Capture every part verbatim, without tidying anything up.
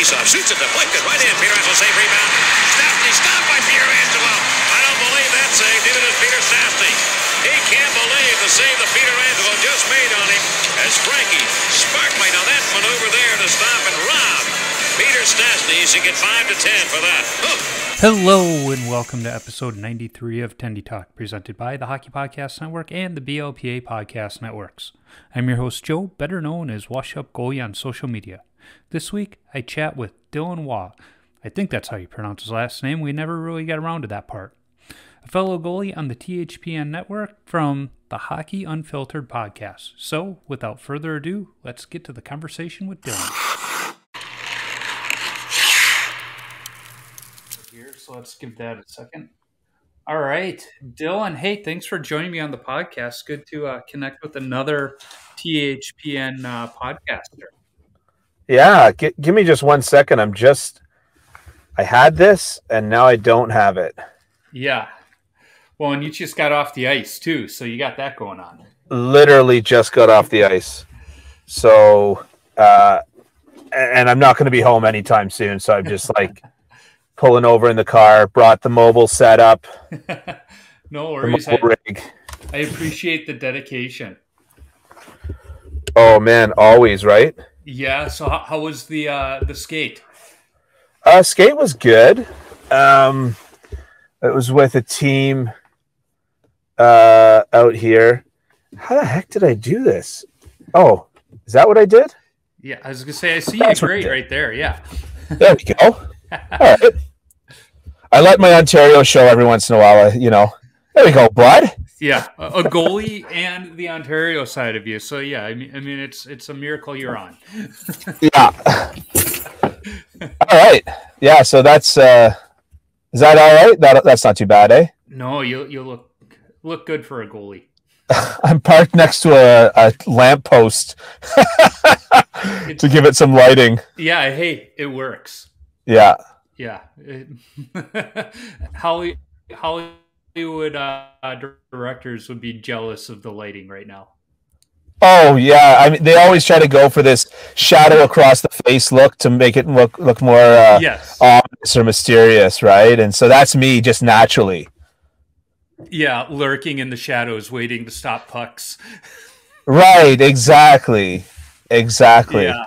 faceoff. Shoots at the blanket. Right in. Pierangelo save rebound. Stastny stopped by Pierangelo. I don't believe that save. Even as Peter Stastny. He can't believe the save that Pierangelo just made on him. As Frankie sparkling on that maneuver there to stop and rob Peter Stastny. He get five to ten for that. Oh. Hello and welcome to episode ninety-three of Tendy Talk, presented by the Hockey Podcast Network and the B L P A Podcast Networks. I'm your host Joe, better known as Wash Up Goalie on social media. This week, I chat with Dylan Waugh. I think that's how you pronounce his last name. We never really got around to that part. A fellow goalie on the T H P N Network from the Hockey Unfiltered Podcast. So, without further ado, let's get to the conversation with Dylan. So let's give that a second. All right, Dylan, hey, thanks for joining me on the podcast. Good to uh, connect with another T H P N uh, podcaster. Yeah, g- give me just one second. I'm just, I had this and now I don't have it. Yeah. Well, and you just got off the ice too, so you got that going on. Literally just got off the ice. So, uh, and I'm not going to be home anytime soon, so I'm just like... pulling over in the car, brought the mobile set up. No worries. I, rig. I appreciate the dedication. Oh man, always, right? Yeah. So how, how was the uh, the skate? Uh, skate was good. Um, it was with a team uh, out here. How the heck did I do this? Oh, is that what I did? Yeah, I was gonna say I see That's you great right there. Yeah. There we go. All right. I let my Ontario show every once in a while, you know. There we go, bud. Yeah, a goalie and the Ontario side of you. So yeah, I mean, I mean, it's it's a miracle you're on. Yeah. All right. Yeah. So that's uh, is that all right? That that's not too bad, eh? No, you you look look good for a goalie. I'm parked next to a, a lamppost to give it some lighting. Yeah. Hey, it works. Yeah. Yeah. Holly, Hollywood uh, directors would be jealous of the lighting right now. Oh, yeah. I mean, they always try to go for this shadow across the face look to make it look look more uh, yes. ominous or mysterious, right? And so that's me just naturally. Yeah, lurking in the shadows, waiting to stop pucks. Right, exactly. Exactly. Yeah.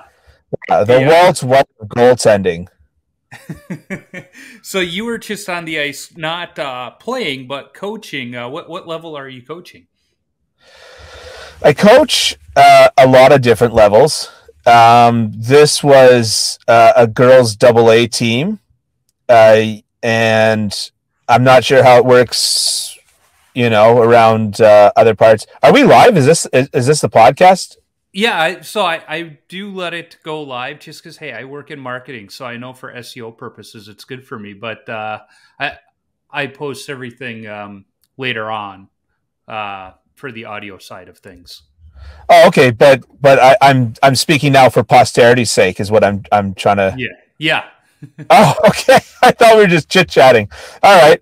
Yeah, the yeah. world's one goaltending. So you were just on the ice, not uh, playing, but coaching. Uh, what what level are you coaching? I coach uh, a lot of different levels. Um, this was uh, a girls' double A team, uh, and I'm not sure how it works, you know, around uh, other parts. Are we live? Is this is, is this the podcast? Yeah, so I, I do let it go live just because, hey, I work in marketing, so I know for S E O purposes it's good for me. But uh, I I post everything um, later on uh, for the audio side of things. Oh, okay, but but I, I'm I'm speaking now for posterity's sake is what I'm I'm trying to. Yeah, yeah. Oh, okay. I thought we were just chit chatting. All right.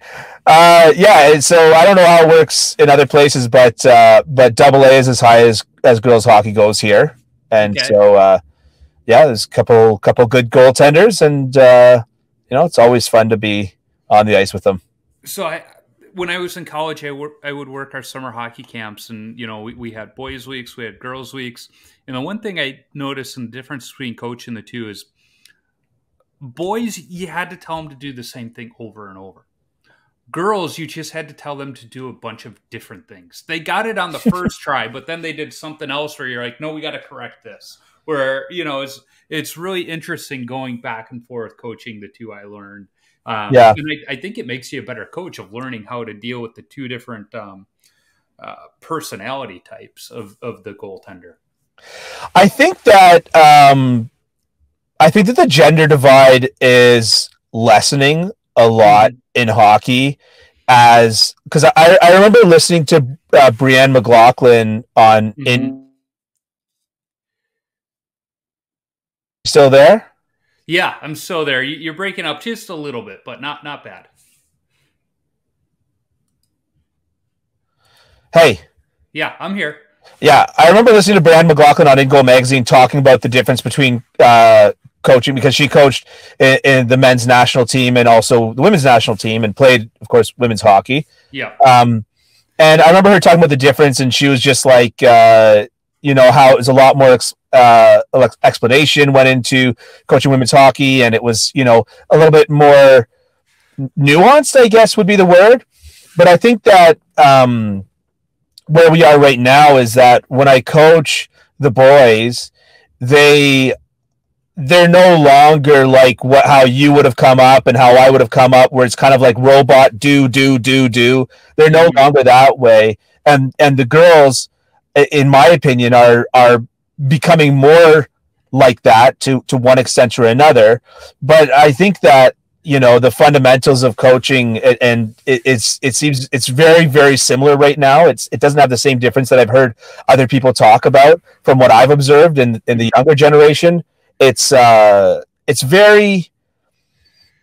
Uh, yeah. So I don't know how it works in other places, but uh, but double A is as high as as girls hockey goes here, and okay. so uh, yeah, there's a couple couple good goaltenders, and uh, you know, it's always fun to be on the ice with them. So I, when I was in college, I wor- I would work our summer hockey camps, and you know, we we had boys weeks, we had girls weeks, and the one thing I noticed in the difference between coaching the two is. Boys, you had to tell them to do the same thing over and over. Girls, you just had to tell them to do a bunch of different things. They got it on the first try, but then they did something else where you're like, no, we got to correct this. Where, you know, it's it's really interesting going back and forth coaching the two I learned. Um, yeah. And I, I think it makes you a better coach of learning how to deal with the two different um, uh, personality types of, of the goaltender. I think that... Um... I think that the gender divide is lessening a lot in hockey as because I, I remember listening to uh, Brianne McLaughlin on mm-hmm. in. Still there? Yeah, I'm still there. You're breaking up just a little bit, but not not bad. Hey. Yeah, I'm here. Yeah, I remember listening to Brianne McLaughlin on In-Goal magazine talking about the difference between uh, coaching, because she coached in, in the men's national team and also the women's national team and played, of course, women's hockey. Yeah. Um, and I remember her talking about the difference, and she was just like, uh, you know, how it was a lot more ex uh, explanation went into coaching women's hockey, and it was, you know, a little bit more nuanced, I guess would be the word. But I think that um, where we are right now is that when I coach the boys, they they're no longer like what how you would have come up and how I would have come up, where it's kind of like robot do do do do. They're no longer that way, and and the girls, in my opinion, are are becoming more like that to to one extent or another. But I think that, you know, the fundamentals of coaching, and it, it's it seems it's very very similar right now. It's it doesn't have the same difference that I've heard other people talk about from what I've observed in in the younger generation. It's uh it's very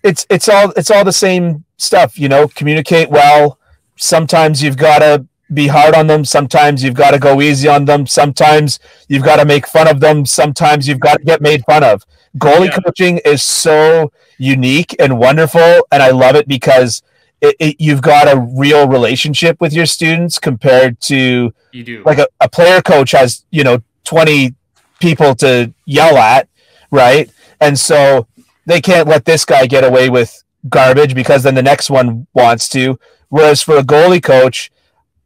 it's it's all it's all the same stuff, you know. Communicate well. Sometimes you've got to be hard on them. Sometimes you've got to go easy on them. Sometimes you've got to make fun of them. Sometimes you've got to get made fun of. Goalie yeah. coaching is so unique and wonderful, and I love it because it, it, you've got a real relationship with your students compared to you do. like a, a player coach has, you know, twenty people to yell at, right? And so they can't let this guy get away with garbage because then the next one wants to. Whereas for a goalie coach,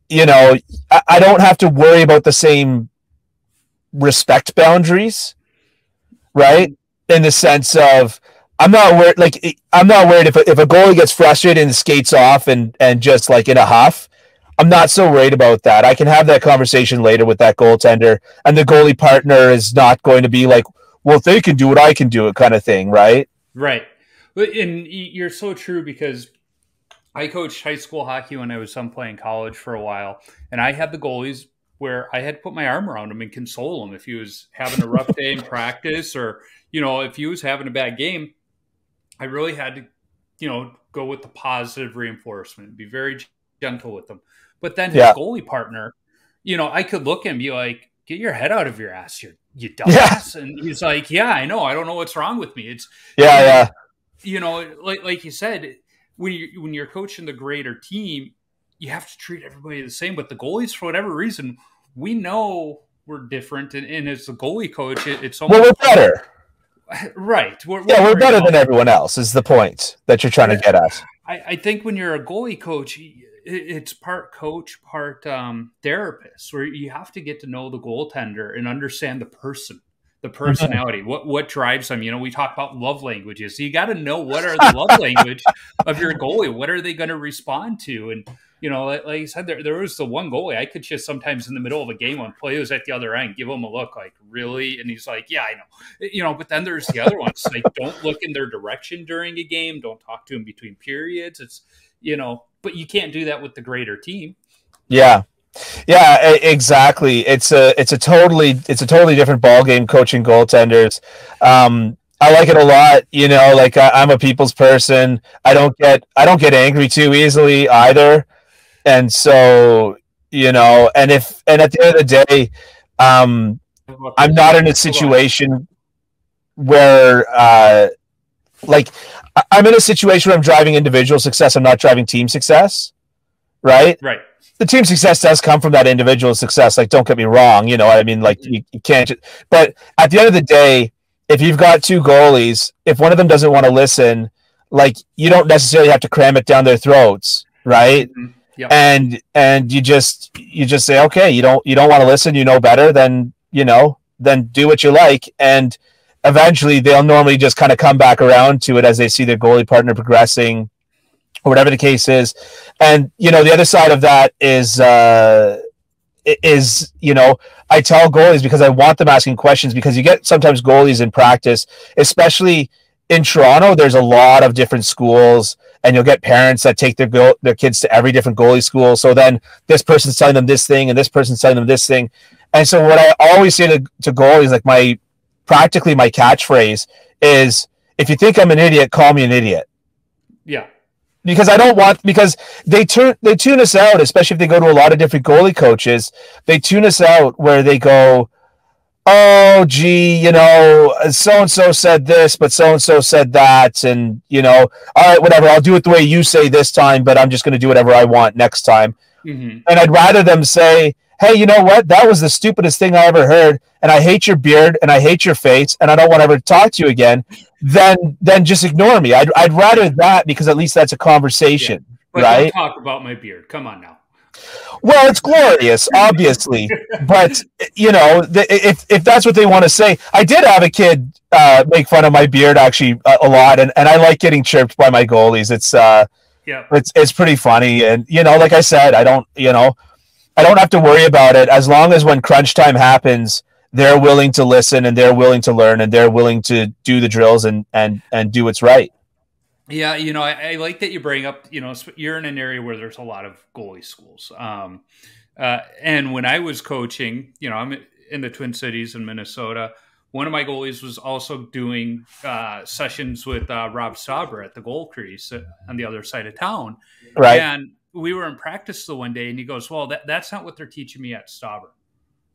you know, I, I don't have to worry about the same respect boundaries, right? In the sense of, I'm not worried. Like I'm not worried if a, if a goalie gets frustrated and skates off and and just like in a huff. I'm not so worried about that. I can have that conversation later with that goaltender, and the goalie partner is not going to be like, "Well, if they can do it, I can do it," kind of thing, right? Right. And you're so true, because I coached high school hockey when I was some playing college for a while, and I had the goalies where I had to put my arm around him and console him if he was having a rough day in practice, or you know, if he was having a bad game. I really had to, you know, go with the positive reinforcement, be very gentle with them. But then his yeah. goalie partner, you know, I could look and be like, "Get your head out of your ass, you you dumbass." Yeah. And he's like, "Yeah, I know. I don't know what's wrong with me." It's yeah, you know, yeah. You know, like like you said, when you when you're coaching the greater team, you have to treat everybody the same. But the goalies, for whatever reason, we know we're different, and, and as the goalie coach, it, it's almost well, we're better. Right. We're, yeah, we're better than everyone else is the point that you're trying to get at. I, I think when you're a goalie coach, it's part coach, part um, therapist, where you have to get to know the goaltender and understand the person, the personality, mm-hmm. what what drives them. You know, we talk about love languages. So you got to know, what are the love language of your goalie? What are they going to respond to? And, you know, like, like I said, there, there was the one goalie I could just sometimes in the middle of a game on play, was at the other end, give him a look like, "Really?" And he's like, "Yeah, I know." You know, but then there's the other ones like, don't look in their direction during a game. Don't talk to him between periods. It's, you know, but you can't do that with the greater team. Yeah. Yeah, exactly. It's a, it's a totally, it's a totally different ballgame coaching goaltenders. Um, I like it a lot, you know, like I, I'm a people's person. I don't get, I don't get angry too easily either. And so, you know, and if, and at the end of the day, um, I'm not in a situation where, uh, like I'm in a situation where I'm driving individual success. I'm not driving team success. Right. Right. The team success does come from that individual success. Like, don't get me wrong. You know what I mean? Like you, you can't, but at the end of the day, if you've got two goalies, if one of them doesn't want to listen, like you don't necessarily have to cram it down their throats. Right. Mm-hmm. Yep. And, and you just, you just say, okay, you don't, you don't want to listen, you know better, then, you know, then do what you like. And eventually they'll normally just kind of come back around to it as they see their goalie partner progressing or whatever the case is. And, you know, the other side of that is, uh, is, you know, I tell goalies, because I want them asking questions, because you get sometimes goalies in practice, especially in Toronto, there's a lot of different schools, and you'll get parents that take their go their kids to every different goalie school. So then this person's telling them this thing, and this person's telling them this thing. And so what I always say to, to goalies, like my practically my catchphrase is, if you think I'm an idiot, call me an idiot. Yeah. Because I don't want, because they turn, they tune us out, especially if they go to a lot of different goalie coaches, they tune us out where they go, oh, gee, you know, so-and-so said this, but so-and-so said that, and, you know, all right, whatever, I'll do it the way you say this time, but I'm just going to do whatever I want next time. Mm-hmm. And I'd rather them say, hey, you know what, that was the stupidest thing I ever heard, and I hate your beard, and I hate your face, and I don't want to ever talk to you again, then then just ignore me. I'd, I'd rather that, because at least that's a conversation, yeah. But right? Don't talk about my beard. Come on now. Well, it's glorious, obviously, but you know, the, if if that's what they want to say, I did have a kid uh, make fun of my beard actually uh, a lot, and and I like getting chirped by my goalies. It's uh, yeah, it's it's pretty funny, and you know, like I said, I don't, you know, I don't have to worry about it as long as when crunch time happens, they're willing to listen and they're willing to learn and they're willing to do the drills and and and do what's right. Yeah, you know, I, I like that you bring up, you know, you're in an area where there's a lot of goalie schools. Um, uh, and when I was coaching, you know, I'm in the Twin Cities in Minnesota. One of my goalies was also doing uh, sessions with uh, Rob Sauber at the goal crease on the other side of town. Right. And we were in practice the one day and he goes, well, that, that's not what they're teaching me at Sauber.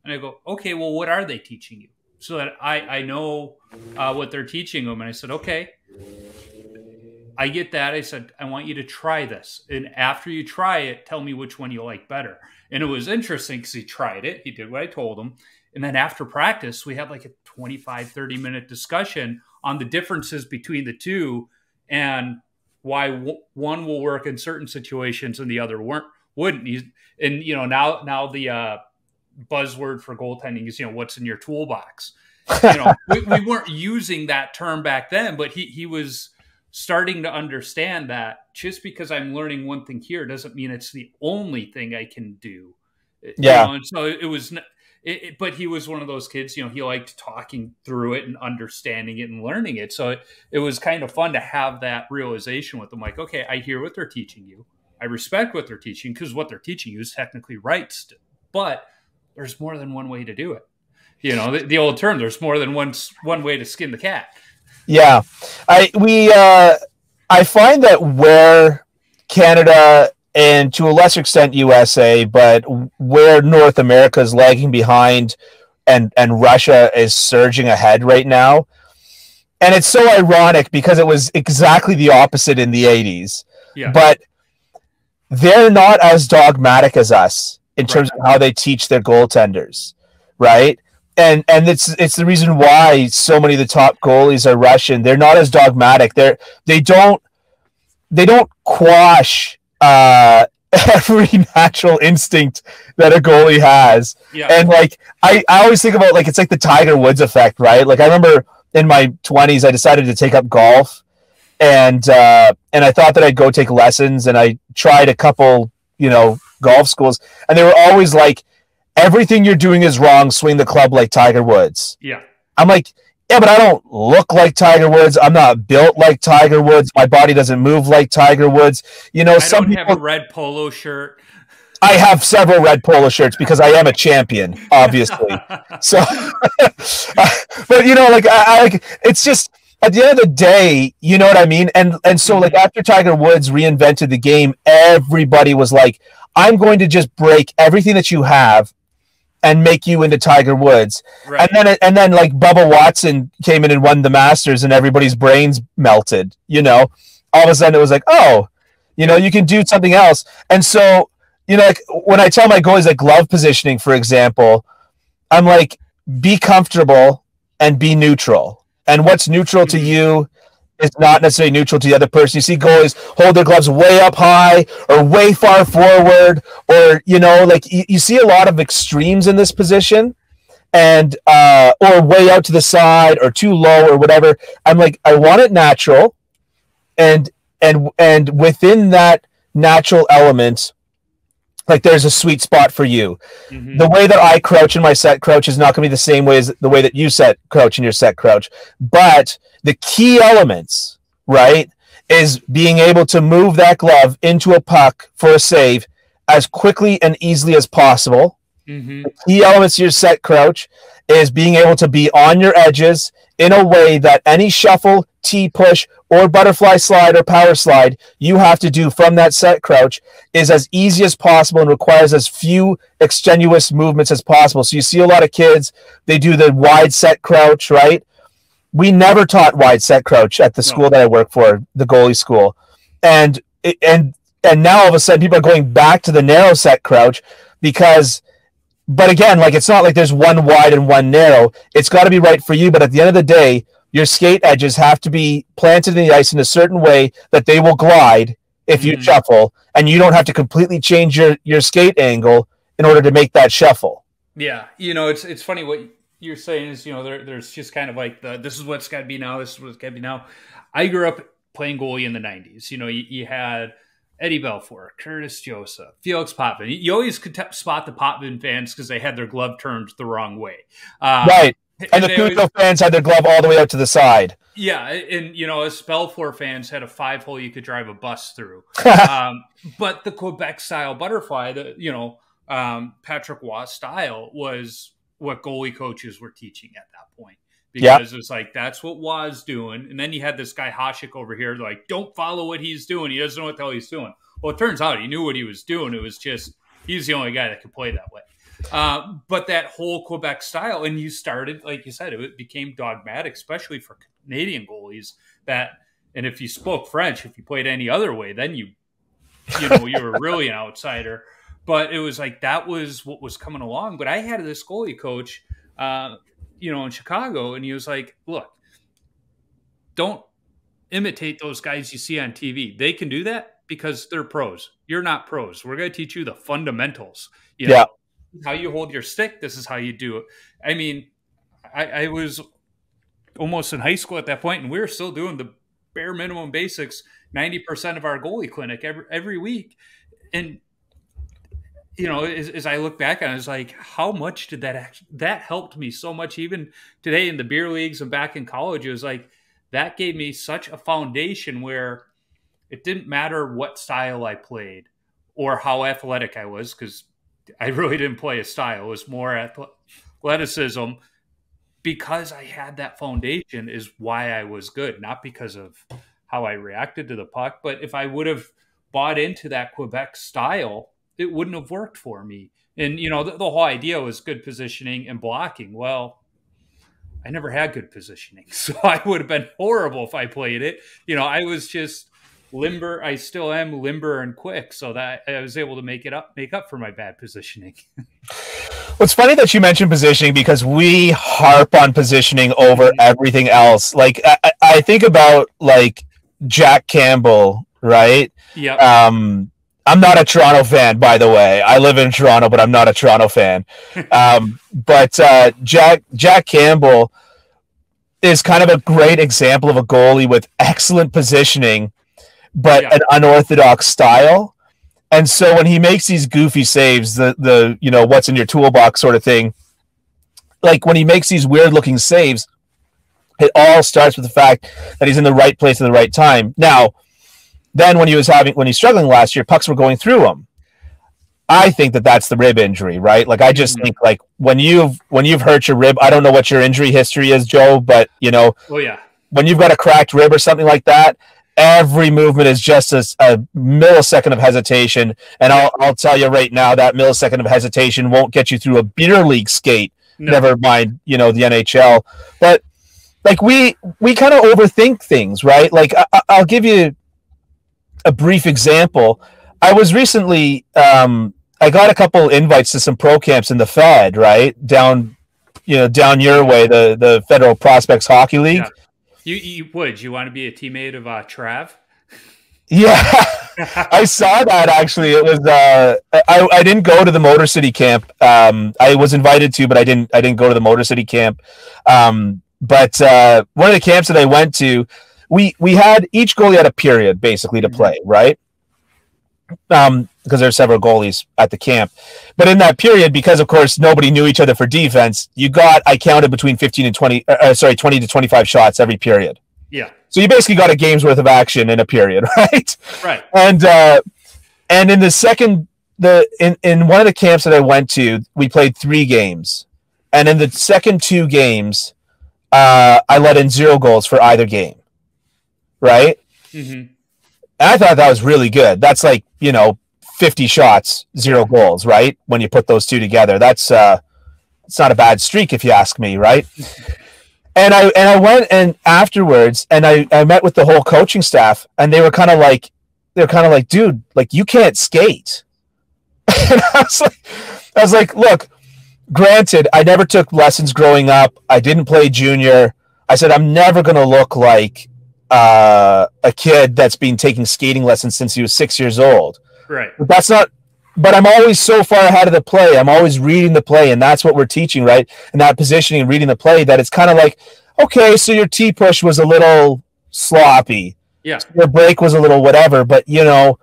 And I go, okay, well, what are they teaching you? So that I, I know uh, what they're teaching them. And I said, okay. I get that. I said, I want you to try this. And after you try it, tell me which one you like better. And it was interesting because he tried it. He did what I told him. And then after practice, we had like a twenty-five, thirty minute discussion on the differences between the two and why w one will work in certain situations and the other weren't, wouldn't. He's, and, you know, now, now the uh, buzzword for goaltending is, you know, what's in your toolbox. You know, we, we weren't using that term back then, but he, he was starting to understand that just because I'm learning one thing here doesn't mean it's the only thing I can do. Yeah. You know, and so it was, it, it, but he was one of those kids, you know, he liked talking through it and understanding it and learning it. So it, it was kind of fun to have that realization with them. Like, okay, I hear what they're teaching you. I respect what they're teaching because what they're teaching you is technically right still, but there's more than one way to do it. You know, the, the old term, there's more than one, one way to skin the cat. Yeah, I we uh, I find that where Canada and to a lesser extent U S A, but where North America is lagging behind, and and Russia is surging ahead right now, and it's so ironic because it was exactly the opposite in the eighties. Yeah. But they're not as dogmatic as us in terms right. of how they teach their goaltenders, right? And and it's it's the reason why so many of the top goalies are Russian. They're not as dogmatic. They're they don't they don't quash uh, every natural instinct that a goalie has. Yeah. And like I, I always think about like it's like the Tiger Woods effect, right? Like I remember in my twenties I decided to take up golf, and uh, and I thought that I'd go take lessons, and I tried a couple you know golf schools, and they were always like, everything you're doing is wrong. Swing the club like Tiger Woods. Yeah. I'm like, yeah, but I don't look like Tiger Woods. I'm not built like Tiger Woods. My body doesn't move like Tiger Woods. You know, I some don't people have a red polo shirt. I have several red polo shirts because I am a champion, obviously. So, but you know, like I, I like it's just at the end of the day, you know what I mean? And and so like after Tiger Woods reinvented the game, everybody was like, I'm going to just break everything that you have and make you into Tiger Woods. Right. And then, and then like Bubba Watson came in and won the Masters and everybody's brains melted, you know, all of a sudden it was like, oh, you know, you can do something else. And so, you know, like when I tell my goalies like glove positioning, for example, I'm like, be comfortable and be neutral. And what's neutral to you is not necessarily neutral to the other person. You see goalies hold their gloves way up high or way far forward, or, you know, like you, you see a lot of extremes in this position, and, uh, or way out to the side or too low or whatever. I'm like, I want it natural. And, and, and within that natural element, like there's a sweet spot for you. Mm-hmm. The way that I crouch in my set crouch is not going to be the same way as the way that you set crouch in your set crouch. But the key elements, right, is being able to move that glove into a puck for a save as quickly and easily as possible. Mm-hmm. The key elements to your set crouch is being able to be on your edges in a way that any shuffle, T push, or butterfly slide or power slide you have to do from that set crouch is as easy as possible and requires as few extraneous movements as possible. So you see a lot of kids, they do the wide set crouch, right? We never taught wide set crouch at the school no. that I work for, the goalie school. And, and, and now all of a sudden people are going back to the narrow set crouch because, but again, like it's not like there's one wide and one narrow. It's got to be right for you. But at the end of the day, your skate edges have to be planted in the ice in a certain way that they will glide if you mm. shuffle, and you don't have to completely change your, your skate angle in order to make that shuffle. Yeah. You know, it's, it's funny what you're saying is, you know, there, there's just kind of like the, this is what's got to be now. This is what's got to be now. I grew up playing goalie in the nineties. You know, you, you had Eddie Belfour, Curtis Joseph, Felix Potvin. You always could spot the Potvin fans because they had their glove turned the wrong way. Um, right. And, and the Cujo fans had their glove all the way out to the side. Yeah, and, you know, us Belfour fans had a five-hole you could drive a bus through. um, but the Quebec-style butterfly, the, you know, um, Patrick Waugh style was what goalie coaches were teaching at that point. Because yep. it's like, that's what Waugh's doing. And then you had this guy, Hasek, over here, like, don't follow what he's doing. He doesn't know what the hell he's doing. Well, it turns out he knew what he was doing. It was just, he's the only guy that could play that way. Uh, but that whole Quebec style, and you started, like you said, it became dogmatic, especially for Canadian goalies. That, and if you spoke French, if you played any other way, then you, you know, you were really an outsider. But it was like that was what was coming along. But I had this goalie coach, uh, you know, in Chicago, and he was like, "Look, don't imitate those guys you see on T V. They can do that because they're pros. You're not pros. We're going to teach you the fundamentals. You know? Yeah." How you hold your stick, this is how you do it. I mean, I, I was almost in high school at that point, and we were still doing the bare minimum basics, ninety percent of our goalie clinic every, every week. And, you know, as, as I look back on it, I was like, how much did that actually, that helped me so much. Even today in the beer leagues and back in college, it was like, that gave me such a foundation where it didn't matter what style I played or how athletic I was, because I really didn't play a style. It was more athleticism because I had that foundation is why I was good, not because of how I reacted to the puck. But if I would have bought into that Quebec style, it wouldn't have worked for me. And, you know, the, the whole idea was good positioning and blocking. Well, I never had good positioning, so I would have been horrible if I played it. You know, I was just limber. I still am limber and quick, so that I was able to make it up, make up for my bad positioning. Well, it's funny that you mentioned positioning because we harp on positioning over everything else. Like I, I think about like Jack Campbell, right? Yeah. Um, I'm not a Toronto fan, by the way. I live in Toronto, but I'm not a Toronto fan. um, but uh, Jack Jack Campbell is kind of a great example of a goalie with excellent positioning, but yeah. an unorthodox style. And so when he makes these goofy saves, the, the, you know, what's in your toolbox sort of thing, like when he makes these weird looking saves, it all starts with the fact that he's in the right place at the right time. Now, then when he was having, when he's struggling last year, pucks were going through him. I think that that's the rib injury, right? Like, I just mm-hmm. think like when you've, when you've hurt your rib, I don't know what your injury history is, Joe, but you know, oh, yeah. when you've got a cracked rib or something like that, every movement is just a, a millisecond of hesitation. And I'll, I'll tell you right now, that millisecond of hesitation won't get you through a beer league skate. No. Never mind, you know, the N H L. But, like, we we kind of overthink things, right? Like, I, I'll give you a brief example. I was recently, um, I got a couple invites to some pro camps in the Fed, right? Down, you know, down your way, the, the Federal Prospects Hockey League. Yeah. You, you would. You want to be a teammate of uh, Trav? Yeah, I saw that actually. It was uh, I, I didn't go to the Motor City camp. Um, I was invited to, but I didn't. I didn't go to the Motor City camp. Um, but uh, one of the camps that I went to, we we had each goalie had a period basically to play, right? Um, because there are several goalies at the camp, but in that period, because of course nobody knew each other for defense, you got I counted between fifteen and twenty, uh, sorry, twenty to twenty-five shots every period. Yeah. So you basically got a game's worth of action in a period, right? Right. And uh, and in the second, the in in one of the camps that I went to, we played three games, and in the second two games, uh, I let in zero goals for either game. right? Mm-hmm. And I thought that was really good. That's like, you know, fifty shots, zero goals, right? When you put those two together, that's uh, it's not a bad streak if you ask me, right? And I and I went and afterwards, and I, I met with the whole coaching staff, and they were kind of like, they're kind of like, dude, like you can't skate. And I was like, I was like, look, granted, I never took lessons growing up. I didn't play junior. I said, I'm never going to look like uh, a kid that's been taking skating lessons since he was six years old. Right. But that's not, but I'm always so far ahead of the play. I'm always reading the play, and that's what we're teaching, right? And that positioning and reading the play, that it's kind of like, okay, so your T push was a little sloppy. Yeah. So your break was a little whatever, but you know,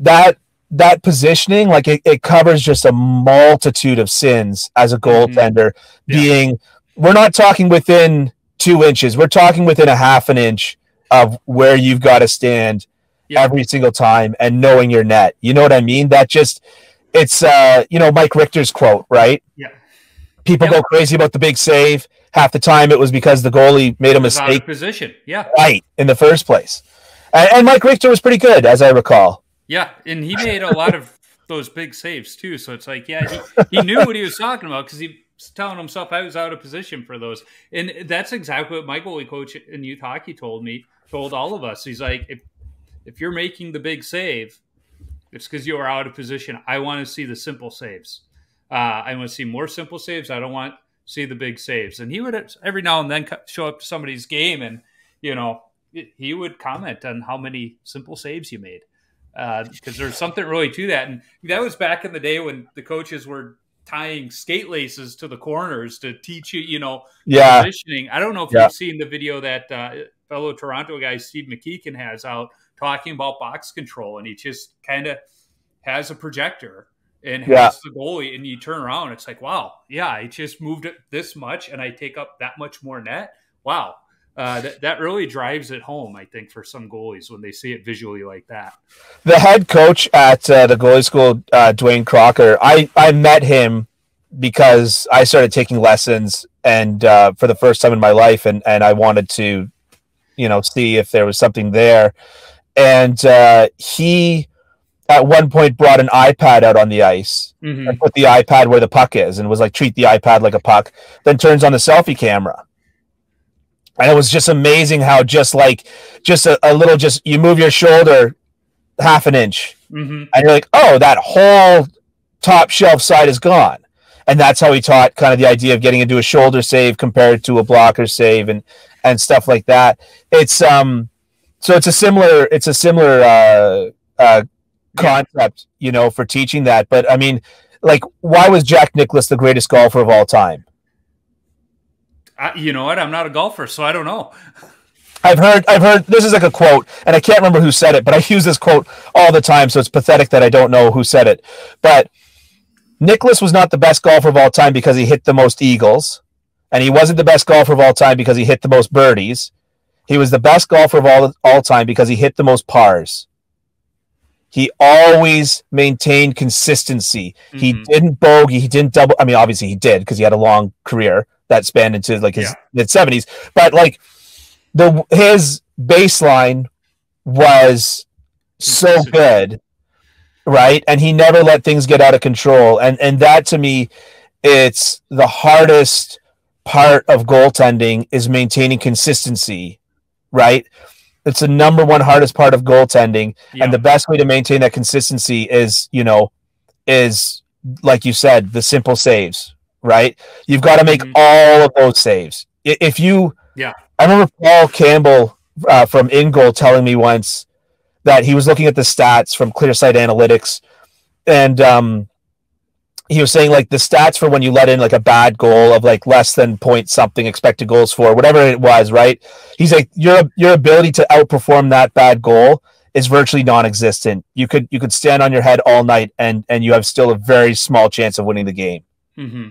that, that positioning, like it, it covers just a multitude of sins as a goaltender. Mm-hmm. Yeah. Being, we're not talking within two inches. We're talking within a half an inch of where you've got to stand. Yeah. Every single time, and knowing your net. You know what I mean? That just, it's, uh, you know, Mike Richter's quote, right? Yeah. People yeah. go crazy about the big save. Half the time it was because the goalie made a mistake. Position. Yeah. Right. In the first place. And, and Mike Richter was pretty good, as I recall. Yeah, and he made a lot of those big saves too. So it's like, yeah, he, he knew what he was talking about because he was telling himself I was out of position for those. And that's exactly what my goalie coach in youth hockey told me, told all of us. He's like, if, if you're making the big save, it's because you are out of position. I want to see the simple saves. Uh, I want to see more simple saves. I don't want to see the big saves. And he would every now and then show up to somebody's game and, you know, he would comment on how many simple saves you made. Because uh, there's something really to that. And that was back in the day when the coaches were tying skate laces to the corners to teach you, you know, yeah. positioning. I don't know if yeah. you've seen the video that uh, fellow Toronto guy Steve McKeegan has out talking about box control. And he just kind of has a projector and has yeah. the goalie. And you turn around, it's like, wow, yeah, I just moved it this much and I take up that much more net. Wow. Uh, that, that really drives it home, I think, for some goalies when they see it visually like that. The head coach at uh, the goalie school, uh, Dwayne Crocker, I, I met him because I started taking lessons and uh, for the first time in my life, and, and I wanted to, you know, see if there was something there. And uh, he, at one point, brought an iPad out on the ice mm-hmm. and put the iPad where the puck is and was like, treat the iPad like a puck, then turns on the selfie camera. And it was just amazing how just like, just a, a little, just you move your shoulder half an inch mm-hmm. and you're like, oh, that whole top shelf side is gone. And that's how he taught kind of the idea of getting into a shoulder save compared to a blocker save and, and stuff like that. It's, um, so it's a similar, it's a similar, uh, uh, concept, yeah. you know, for teaching that. But I mean, like, why was Jack Nicklaus the greatest golfer of all time? I, you know what? I'm not a golfer, so I don't know. I've heard, I've heard, this is like a quote, and I can't remember who said it, but I use this quote all the time, so it's pathetic that I don't know who said it. But Nicklaus was not the best golfer of all time because he hit the most eagles, and he wasn't the best golfer of all time because he hit the most birdies. He was the best golfer of all, all time because he hit the most pars. He always maintained consistency. Mm-hmm. He didn't bogey. He didn't double. I mean, obviously he did because he had a long career that spanned into like his yeah. mid seventies. But like the his baseline was so good, right? And he never let things get out of control. And and that to me, it's the hardest part of goaltending is maintaining consistency, right? It's the number one hardest part of goaltending. Yeah. And the best way to maintain that consistency is, you know, is like you said, the simple saves, right? You've got to make mm-hmm. all of those saves. If you, yeah, I remember Paul Campbell uh, from In-Goal telling me once that he was looking at the stats from Clearsight Analytics. And, um, he was saying like the stats for when you let in like a bad goal of like less than point something expected goals for, whatever it was, right? He's like, your your ability to outperform that bad goal is virtually non-existent. You could you could stand on your head all night and and you have still a very small chance of winning the game. Mm-hmm.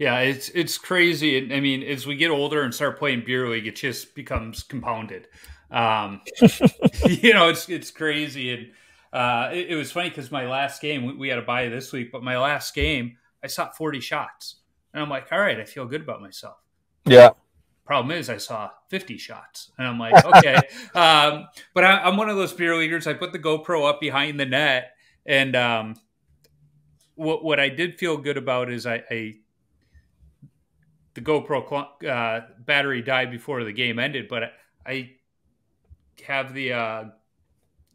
Yeah, it's it's crazy. I mean, as we get older and start playing beer league, it just becomes compounded. Um, you know, it's it's crazy. And Uh, it, it was funny because my last game, we, we had a bye this week, but my last game, I shot forty shots. And I'm like, all right, I feel good about myself. Yeah. problem is I saw fifty shots and I'm like, okay. um, but I, I'm one of those beer leaders. I put the GoPro up behind the net. And um, what, what I did feel good about is I, I the GoPro uh, battery died before the game ended, but I have the, uh,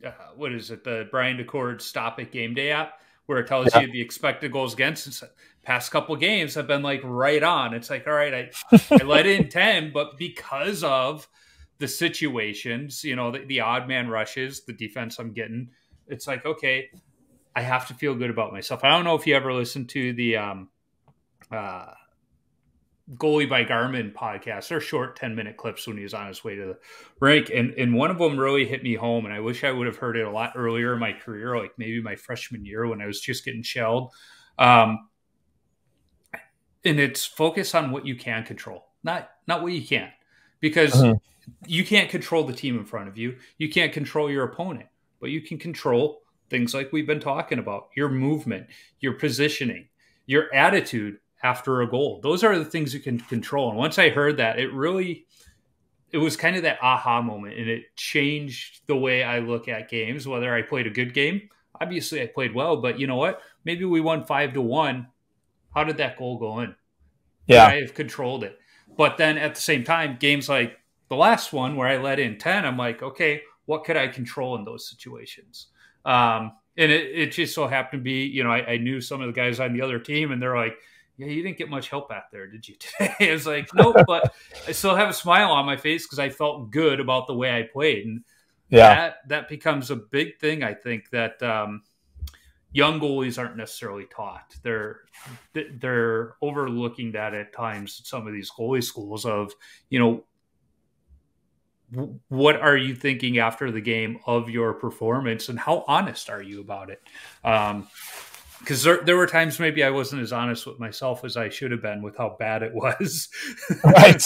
uh, what is it? The Brian DeCord Stop It Game Day app, where it tells yeah. you the expected goals against. It's, past couple games have been like right on. It's like, all right, I, I let in ten, but because of the situations, you know, the, the odd man rushes, the defense I'm getting, it's like, okay, I have to feel good about myself. I don't know if you ever listened to the um, uh, Goalie by Garmin podcast. They're short ten minute clips when he was on his way to the rink. And, and one of them really hit me home. And I wish I would have heard it a lot earlier in my career, like maybe my freshman year when I was just getting shelled. Um, And it's focus on what you can control, not not what you can't, because uh-huh. you can't control the team in front of you. You can't control your opponent, but you can control things like we've been talking about, your movement, your positioning, your attitude after a goal. Those are the things you can control. And once I heard that, it really, it was kind of that aha moment, and it changed the way I look at games, whether I played a good game. Obviously, I played well, but you know what? Maybe we won five to one. How did that goal go in? Yeah. I have controlled it. But then at the same time, games like the last one where I let in ten, I'm like, okay, what could I control in those situations? Um, and it, it just so happened to be, you know, I, I knew some of the guys on the other team, and they're like, yeah, you didn't get much help out there, did you today? I was like, no, but I still have a smile on my face because I felt good about the way I played. And yeah. that, that becomes a big thing, I think, that um, – young goalies aren't necessarily taught. They're they're overlooking that at times. Some of these goalie schools of, you know, what are you thinking after the game of your performance, and how honest are you about it? Um, because there, there were times maybe I wasn't as honest with myself as I should have been with how bad it was. Right.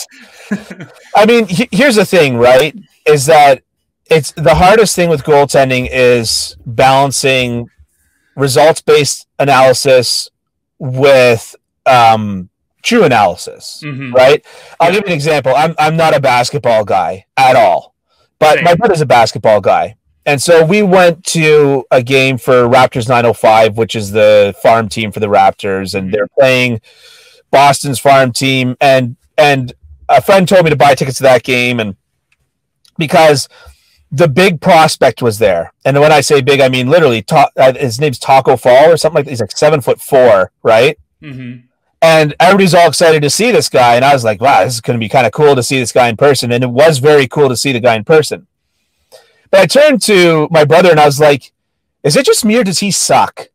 I mean, he, here's the thing, right? Is that it's the hardest thing with goaltending is balancing results-based analysis with um, true analysis, mm-hmm. right? I'll yeah. give you an example. I'm, I'm not a basketball guy at all, but Same. my brother's a basketball guy. And so we went to a game for Raptors nine oh five, which is the farm team for the Raptors, and they're playing Boston's farm team. And, and a friend told me to buy tickets to that game, and because – the big prospect was there. And when I say big, I mean literally ta uh, his name's Taco Fall or something like that. He's like seven foot four, right? Mm-hmm. And everybody's all excited to see this guy. And I was like, wow, this is going to be kind of cool to see this guy in person. And it was very cool to see the guy in person. But I turned to my brother and I was like, is it just me or does he suck?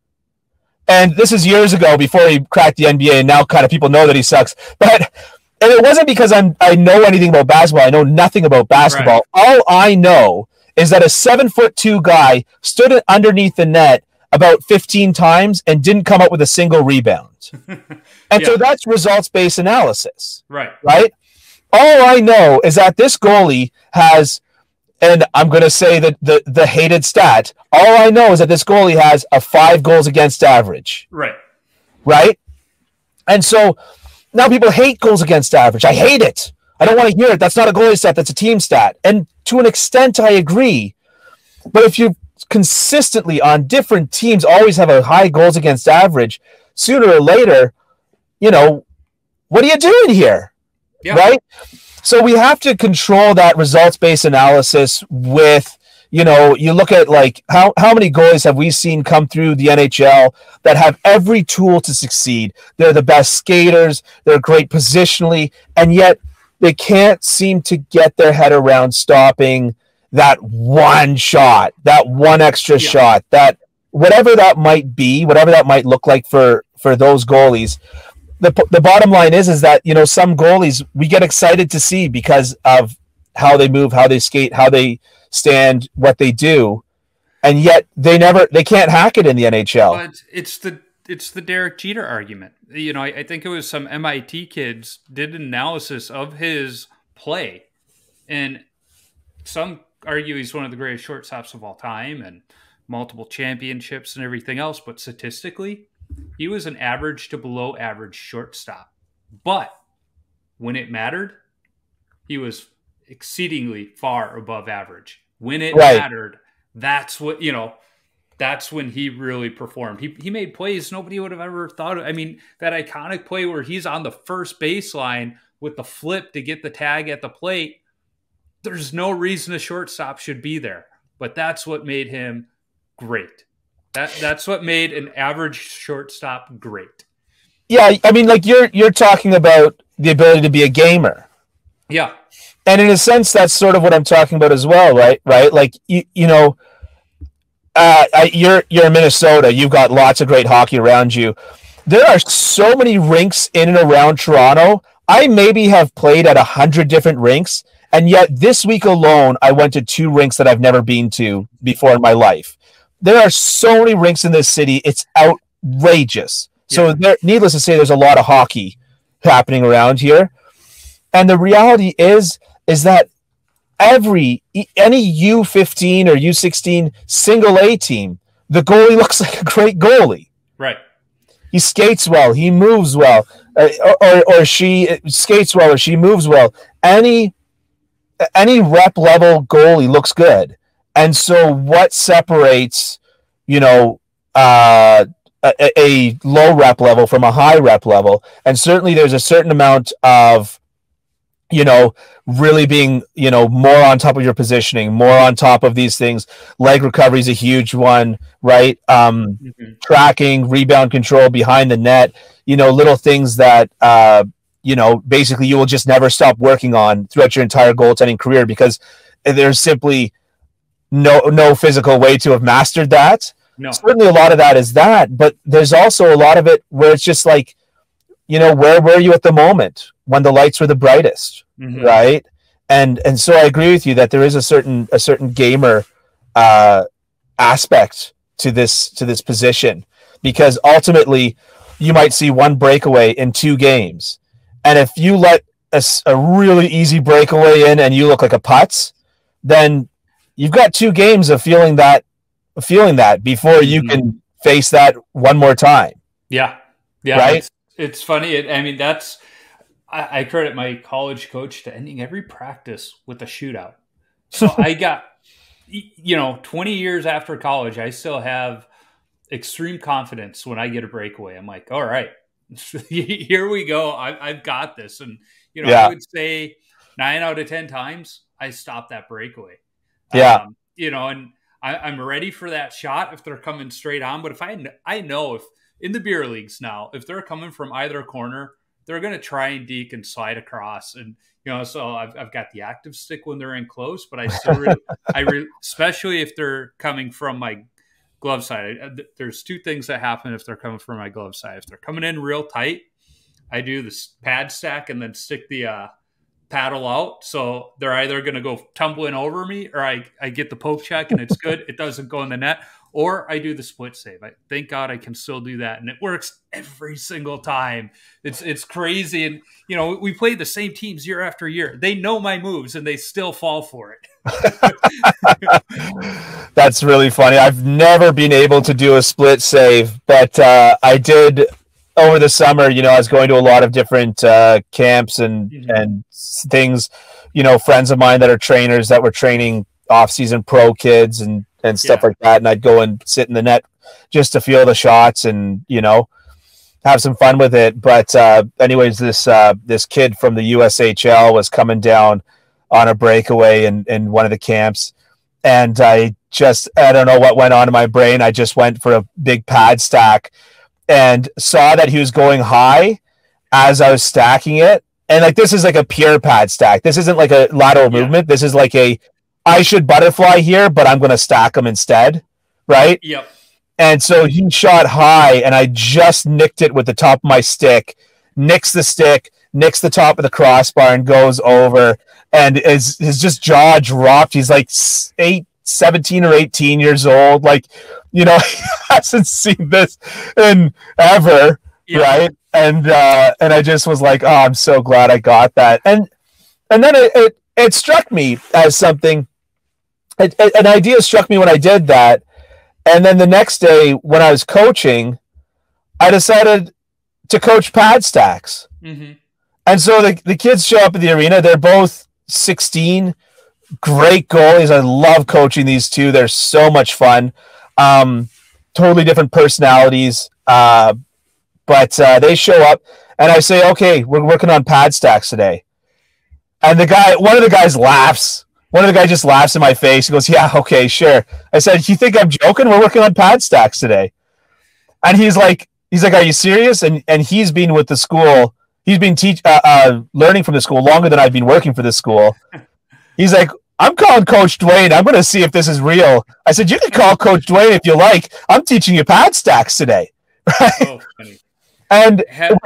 And this is years ago before he cracked the N B A. And now kind of people know that he sucks. But and it wasn't because I'm, I know anything about basketball. I know nothing about basketball. Right. All I know is that a seven foot two guy stood underneath the net about fifteen times and didn't come up with a single rebound. And yeah. so that's results-based analysis. Right. Right? All I know is that this goalie has, and I'm going to say that the, the hated stat, all I know is that this goalie has a five goals against average. Right. Right? And so now people hate goals against average. I hate it. I don't want to hear it. That's not a goalie stat. That's a team stat. And to an extent, I agree. But if you consistently on different teams always have a high goals against average, sooner or later, you know, what are you doing here? Yeah. Right? So we have to control that results-based analysis with, you know, you look at like how, how many goalies have we seen come through the N H L that have every tool to succeed? They're the best skaters. They're great positionally. And yet, they can't seem to get their head around stopping that one shot, that one extra yeah. shot, that whatever that might be, whatever that might look like for, for those goalies. The, the bottom line is, is that, you know, some goalies we get excited to see because of how they move, how they skate, how they stand, what they do. And yet they never, they can't hack it in the N H L. Well, it's, it's the, It's the Derek Jeter argument. You know, I, I think it was some M I T kids did an analysis of his play. And some argue he's one of the greatest shortstops of all time and multiple championships and everything else. But statistically, he was an average to below average shortstop. But when it mattered, he was exceedingly far above average. When it right. mattered, that's what, you know, that's when he really performed. He he made plays nobody would have ever thought of. I mean, that iconic play where he's on the first baseline with the flip to get the tag at the plate. There's no reason a shortstop should be there, but that's what made him great. That that's what made an average shortstop great. Yeah, I mean, like you're you're talking about the ability to be a gamer. Yeah. And in a sense, that's sort of what I'm talking about as well, right? Right? Like you you know, Uh, I, you're you're in Minnesota. You've got lots of great hockey around you. There are so many rinks in and around Toronto. I maybe have played at a hundred different rinks, and yet this week alone, I went to two rinks that I've never been to before in my life. There are so many rinks in this city; it's outrageous. Yeah. So, there, needless to say, there's a lot of hockey happening around here, and the reality is is that. Every any U fifteen or U sixteen single A team, the goalie looks like a great goalie. Right. He skates well. He moves well, or, or or she skates well, or she moves well. Any any rep level goalie looks good. And so, what separates, you know, uh, a, a low rep level from a high rep level? And certainly, there's a certain amount of you know, really being, you know, more on top of your positioning, more on top of these things. Leg recovery is a huge one, right? Um, mm-hmm. Tracking, rebound control, behind the net, you know, little things that, uh, you know, basically you will just never stop working on throughout your entire goaltending career because there's simply no, no physical way to have mastered that. No. Certainly a lot of that is that, but there's also a lot of it where it's just like, you know, where were you at the moment when the lights were the brightest, mm-hmm. right? And and so I agree with you that there is a certain a certain gamer uh, aspect to this to this position because ultimately you might see one breakaway in two games, and if you let a, a really easy breakaway in and you look like a putz, then you've got two games of feeling that feeling that before mm-hmm. you can face that one more time. Yeah, yeah, right. It's funny. It, I mean, that's, I, I credit my college coach to ending every practice with a shootout. So I got, you know, twenty years after college, I still have extreme confidence when I get a breakaway. I'm like, all right, here we go. I, I've got this. And, you know, yeah. I would say nine out of ten times I stop that breakaway. Yeah. Um, you know, and I, I'm ready for that shot if they're coming straight on. But if I, I know if, in the beer leagues now, if they're coming from either corner, they're going to try and deke and slide across. And, you know, so I've, I've got the active stick when they're in close, but I still, really, I re especially if they're coming from my glove side, I, there's two things that happen if they're coming from my glove side. If they're coming in real tight, I do this pad stack and then stick the uh, paddle out. So they're either going to go tumbling over me or I, I get the poke check and it's good. It doesn't go in the net. Or I do the split save. I, thank God I can still do that. And it works every single time. It's it's crazy. And, you know, we play the same teams year after year. They know my moves and they still fall for it. That's really funny. I've never been able to do a split save, but uh, I did over the summer. You know, I was going to a lot of different uh, camps and, mm-hmm. and things, you know, friends of mine that are trainers that were training off-season pro kids and, and stuff yeah. like that. And I'd go and sit in the net just to feel the shots and, you know, have some fun with it. But uh, anyways, this, uh, this kid from the U S H L was coming down on a breakaway in, in one of the camps. And I just, I don't know what went on in my brain. I just went for a big pad stack and saw that he was going high as I was stacking it. And like, this is like a pure pad stack. This isn't like a lateral yeah. movement. This is like a, I should butterfly here, but I'm going to stack him instead, right? Yep. And so he shot high, and I just nicked it with the top of my stick, nicks the stick, nicks the top of the crossbar, and goes over. And his, his just jaw dropped. He's like eight, seventeen or eighteen years old. Like, you know, he hasn't seen this in ever, yep. right? And uh, and I just was like, oh, I'm so glad I got that. And, and then it, it, it struck me as something. It, it, an idea struck me when I did that. And then the next day when I was coaching, I decided to coach pad stacks. Mm-hmm. And so the, the kids show up at the arena. They're both sixteen. Great goalies. I love coaching these two. They're so much fun. Um, totally different personalities, uh, but uh, they show up, and I say, okay, we're working on pad stacks today. And the guy, one of the guys laughs. One of the guys just laughs in my face. He goes, yeah, okay, sure. I said, you think I'm joking? We're working on pad stacks today. And he's like, he's like, are you serious? And and he's been with the school. He's been teach, uh, uh, learning from the school longer than I've been working for the school. He's like, I'm calling Coach Dwayne. I'm going to see if this is real. I said, you can call Coach Dwayne if you like. I'm teaching you pad stacks today. Right? Oh, funny. And Have-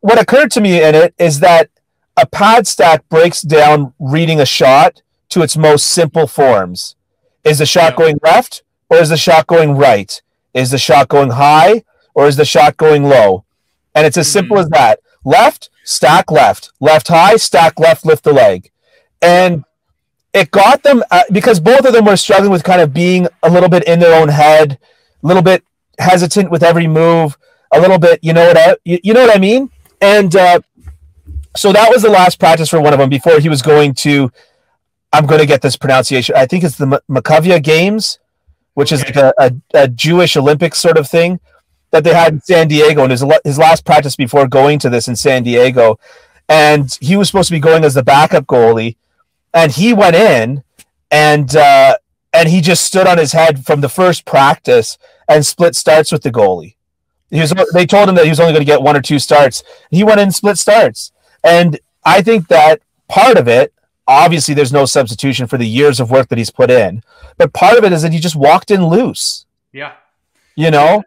what occurred to me in it is that a pad stack breaks down reading a shot to its most simple forms. Is the shot yeah. going left, or is the shot going right? Is the shot going high, or is the shot going low? And it's as mm-hmm. simple as that. Left, stack left. Left high, stack left, lift the leg. And it got them, uh, because both of them were struggling with kind of being a little bit in their own head, a little bit hesitant with every move, a little bit, you know what I, you, you know what I mean? And uh, so that was the last practice for one of them before he was going to, I'm going to get this pronunciation. I think it's the Makovia Games, which is like a, a, a Jewish Olympic sort of thing that they had in San Diego. And his his last practice before going to this in San Diego. And he was supposed to be going as the backup goalie. And he went in and, uh, and he just stood on his head from the first practice and split starts with the goalie. He was, they told him that he was only going to get one or two starts. He went in and split starts. And I think that part of it, obviously there's no substitution for the years of work that he's put in, but part of it is that he just walked in loose. Yeah. You know?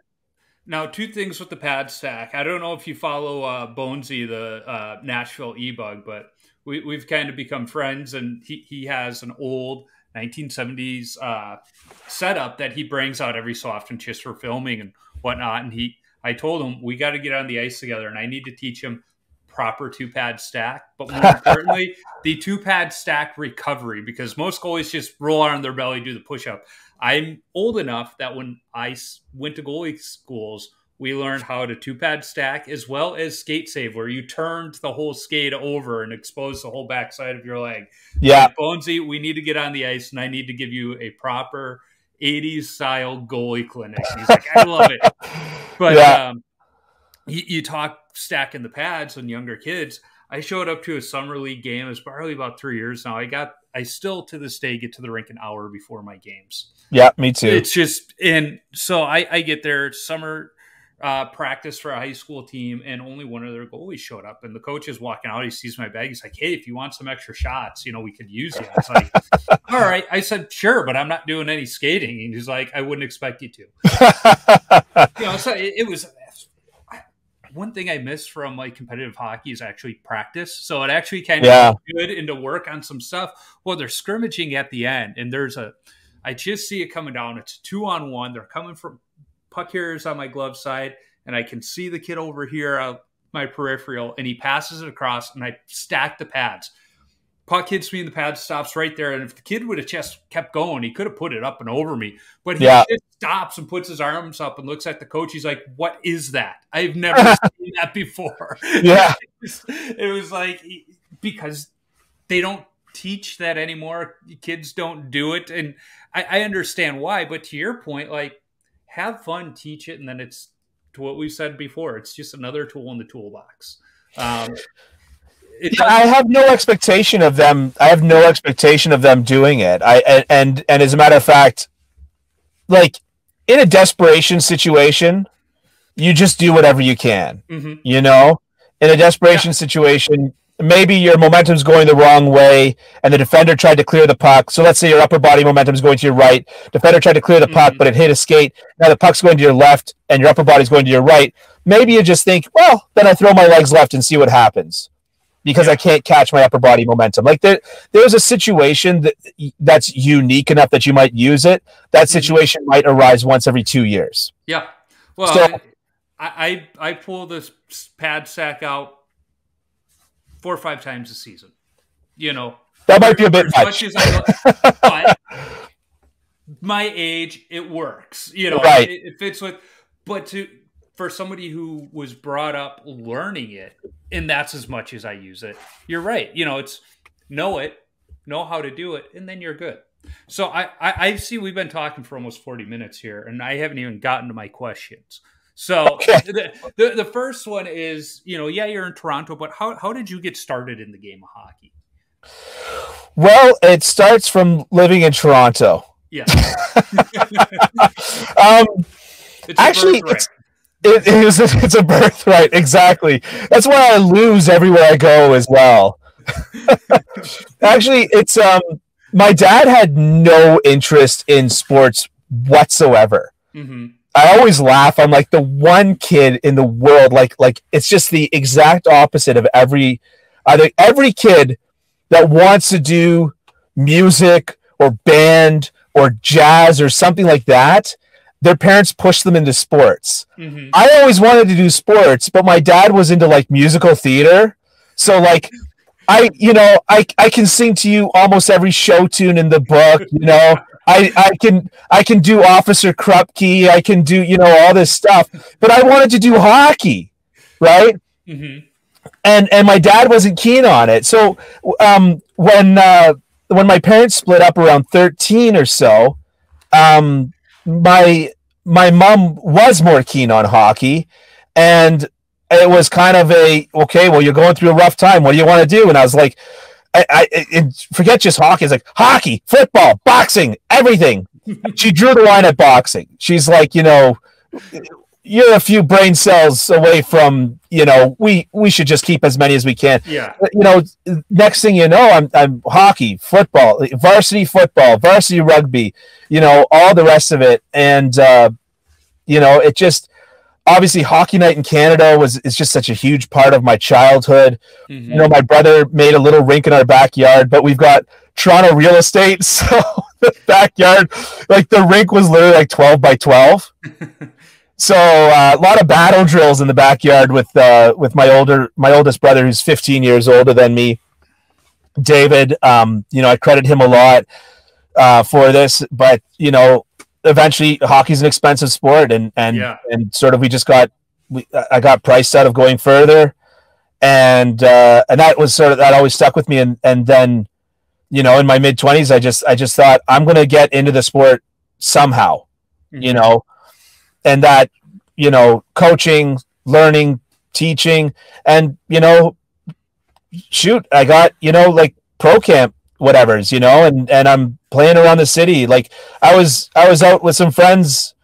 Now, two things with the pad stack. I don't know if you follow uh, Bonesy, the uh, Nashville e-bug, but we, we've kind of become friends, and he, he has an old nineteen seventies uh, setup that he brings out every so often just for filming and whatnot. And he, I told him, we got to get on the ice together, and I need to teach him proper two-pad stack, but more importantly, the two-pad stack recovery, because most goalies just roll on their belly, do the push-up. I'm old enough that when I went to goalie schools, we learned how to two-pad stack as well as skate save, where you turned the whole skate over and exposed the whole backside of your leg. Yeah. Like, Bonesy, we need to get on the ice, and I need to give you a proper eighties-style goalie clinic. And he's like, I love it. But yeah. um, you, you talk stacking the pads on younger kids. I showed up to a summer league game. It's probably about three years now. I got, I still to this day get to the rink an hour before my games. Yeah, me too. It's just, and so I, I get there, it's summer uh, practice for a high school team, and only one of their goalies showed up. And the coach is walking out. He sees my bag. He's like, hey, if you want some extra shots, you know, we could use you. It's like, all right. I said, sure, but I'm not doing any skating. And he's like, I wouldn't expect you to. You know, so it, it was. One thing I miss from like competitive hockey is actually practice. So it actually kind of yeah. good into work on some stuff. Well, they're scrimmaging at the end, and there's a, I just see it coming down. It's two on one. They're coming from puck carriers on my glove side, and I can see the kid over here on my peripheral, and he passes it across, and I stack the pads. Puck hits me in the pad, stops right there. And if the kid would have just kept going, he could have put it up and over me. But he yeah. just stops and puts his arms up and looks at the coach. He's like, what is that? I've never seen that before. Yeah, it was like, because they don't teach that anymore. Kids don't do it. And I, I understand why. But to your point, like, have fun, teach it. And then it's to what we've said before. It's just another tool in the toolbox. Um Yeah, I have no expectation of them. I have no expectation of them doing it. I and and as a matter of fact, like in a desperation situation, you just do whatever you can. Mm-hmm. You know, in a desperation yeah. situation, maybe your momentum's going the wrong way, and the defender tried to clear the puck. So let's say your upper body momentum's going to your right. Defender tried to clear the mm-hmm. puck, but it hit a skate. Now the puck's going to your left, and your upper body's going to your right. Maybe you just think, well, then I throw my legs left and see what happens, because yeah. I can't catch my upper body momentum. Like there, there's a situation that that's unique enough that you might use it. That situation mm-hmm. might arise once every two years. Yeah. Well, so, I, I, I pull this pad stack out four or five times a season, you know, that might be a bit much, much as I love, but my age, it works, you know, right. it, it fits with, but to, for somebody who was brought up learning it, and that's as much as I use it. You're right. You know, it's know it, know how to do it, and then you're good. So I, I, I see we've been talking for almost forty minutes here, and I haven't even gotten to my questions. So okay. the, the the first one is, you know, yeah, you're in Toronto, but how, how did you get started in the game of hockey? Well, it starts from living in Toronto. Yeah. um, it's actually, it's, it, it was, it's a birthright. Exactly. That's why I lose everywhere I go as well. Actually, it's um, my dad had no interest in sports whatsoever. Mm-hmm. I always laugh. I'm like the one kid in the world. Like, like it's just the exact opposite of every other every kid that wants to do music or band or jazz or something like that. Their parents push them into sports. Mm-hmm. I always wanted to do sports, but my dad was into like musical theater. So like, I, you know, I, I can sing to you almost every show tune in the book. You know, I, I can, I can do Officer Krupke. I can do, you know, all this stuff, but I wanted to do hockey. Right. Mm-hmm. And, and my dad wasn't keen on it. So, um, when, uh, when my parents split up around thirteen or so, um, my, my mom was more keen on hockey, and it was kind of a, okay, well, you're going through a rough time. What do you want to do? And I was like, I, I it, forget just hockey. It's like hockey, football, boxing, everything. She drew the line at boxing. She's like, you know, you're a few brain cells away from, you know, we, we should just keep as many as we can. Yeah. You know, next thing you know, I'm, I'm hockey, football, varsity football, varsity rugby, you know, all the rest of it. And, uh, you know, it just, obviously Hockey Night in Canada was, is just such a huge part of my childhood. Mm-hmm. You know, my brother made a little rink in our backyard, but we've got Toronto real estate. So the backyard, like the rink was literally like twelve by twelve. So uh, a lot of battle drills in the backyard with uh, with my older my oldest brother, who's fifteen years older than me, David. Um, you know, I credit him a lot uh, for this, but you know, eventually hockey's an expensive sport, and and yeah. and sort of we just got we I got priced out of going further, and uh, and that was sort of that always stuck with me, and and then you know in my mid twenties I just I just thought I'm gonna get into the sport somehow, mm-hmm. you know. And that, you know, coaching, learning, teaching, and, you know, shoot, I got, you know, like pro camp, whatever's, you know, and, and I'm playing around the city. Like I was, I was out with some friends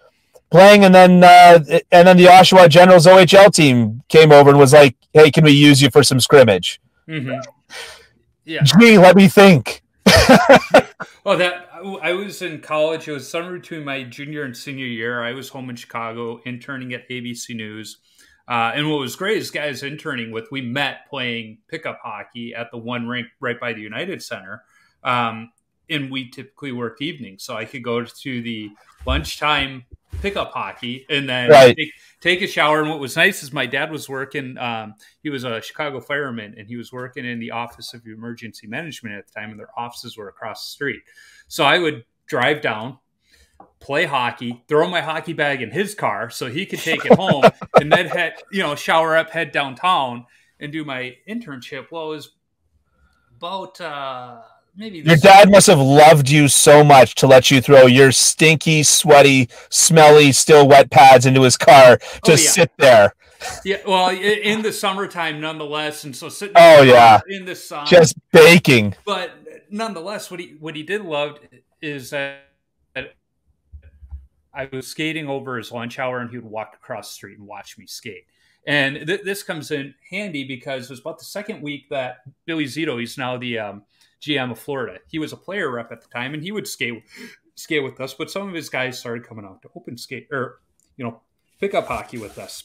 playing, and then, uh, and then the Oshawa Generals O H L team came over and was like, hey, can we use you for some scrimmage? Mm-hmm. Yeah. Gee, let me think. Oh, that. I was in college. It was summer between my junior and senior year. I was home in Chicago interning at A B C News. Uh, and what was great is guys interning with, we met playing pickup hockey at the one rink right by the United Center. Um, and we typically worked evenings. So I could go to the lunchtime pickup hockey and then right. take, take a shower. And what was nice is my dad was working. Um, he was a Chicago fireman, and he was working in the Office of Emergency Management at the time. And their offices were across the street. So I would drive down, play hockey, throw my hockey bag in his car so he could take it home, and then head, you know, shower up, head downtown, and do my internship. Well, it was about uh, maybe your dad must have loved you so much to let you throw your stinky, sweaty, smelly, still wet pads into his car to oh, yeah. sit there. Yeah, well, in the summertime, nonetheless, and so sitting. Oh in yeah, in the sun, just baking. But nonetheless, what he what he did love is that I was skating over his lunch hour, and he would walk across the street and watch me skate. And th this comes in handy because it was about the second week that Billy Zito, he's now the um, G M of Florida. He was a player rep at the time, and he would skate skate with us. But some of his guys started coming out to open skate or you know pick up hockey with us.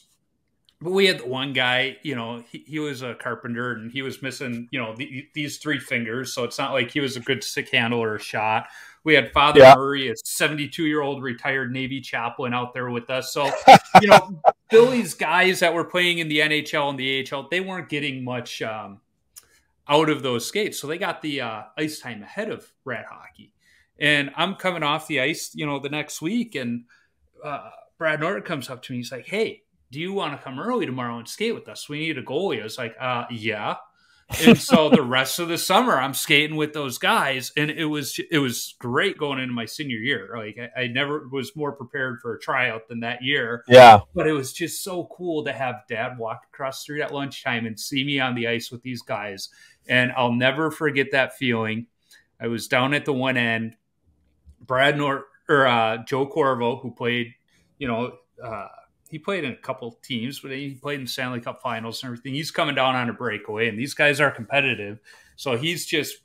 But we had one guy, you know, he, he was a carpenter, and he was missing, you know, the, these three fingers. So it's not like he was a good stick handle or a shot. We had Father yeah. Murray, a seventy-two-year-old retired Navy chaplain out there with us. So, you know, Billy's guys that were playing in the N H L and the A H L, they weren't getting much um, out of those skates. So they got the uh, ice time ahead of Rad Hockey. And I'm coming off the ice, you know, the next week, and uh, Brad Norton comes up to me. He's like, hey, do you want to come early tomorrow and skate with us? We need a goalie. I was like, uh, yeah. And so the rest of the summer, I'm skating with those guys, and it was it was great going into my senior year. Like I, I never was more prepared for a tryout than that year. Yeah, but it was just so cool to have Dad walk across the street at lunchtime and see me on the ice with these guys. And I'll never forget that feeling. I was down at the one end. Brad Nor or uh, Joe Corvo, who played, you know, uh, he played in a couple teams, but he played in the Stanley Cup Finals and everything. He's coming down on a breakaway, and these guys are competitive. So he's just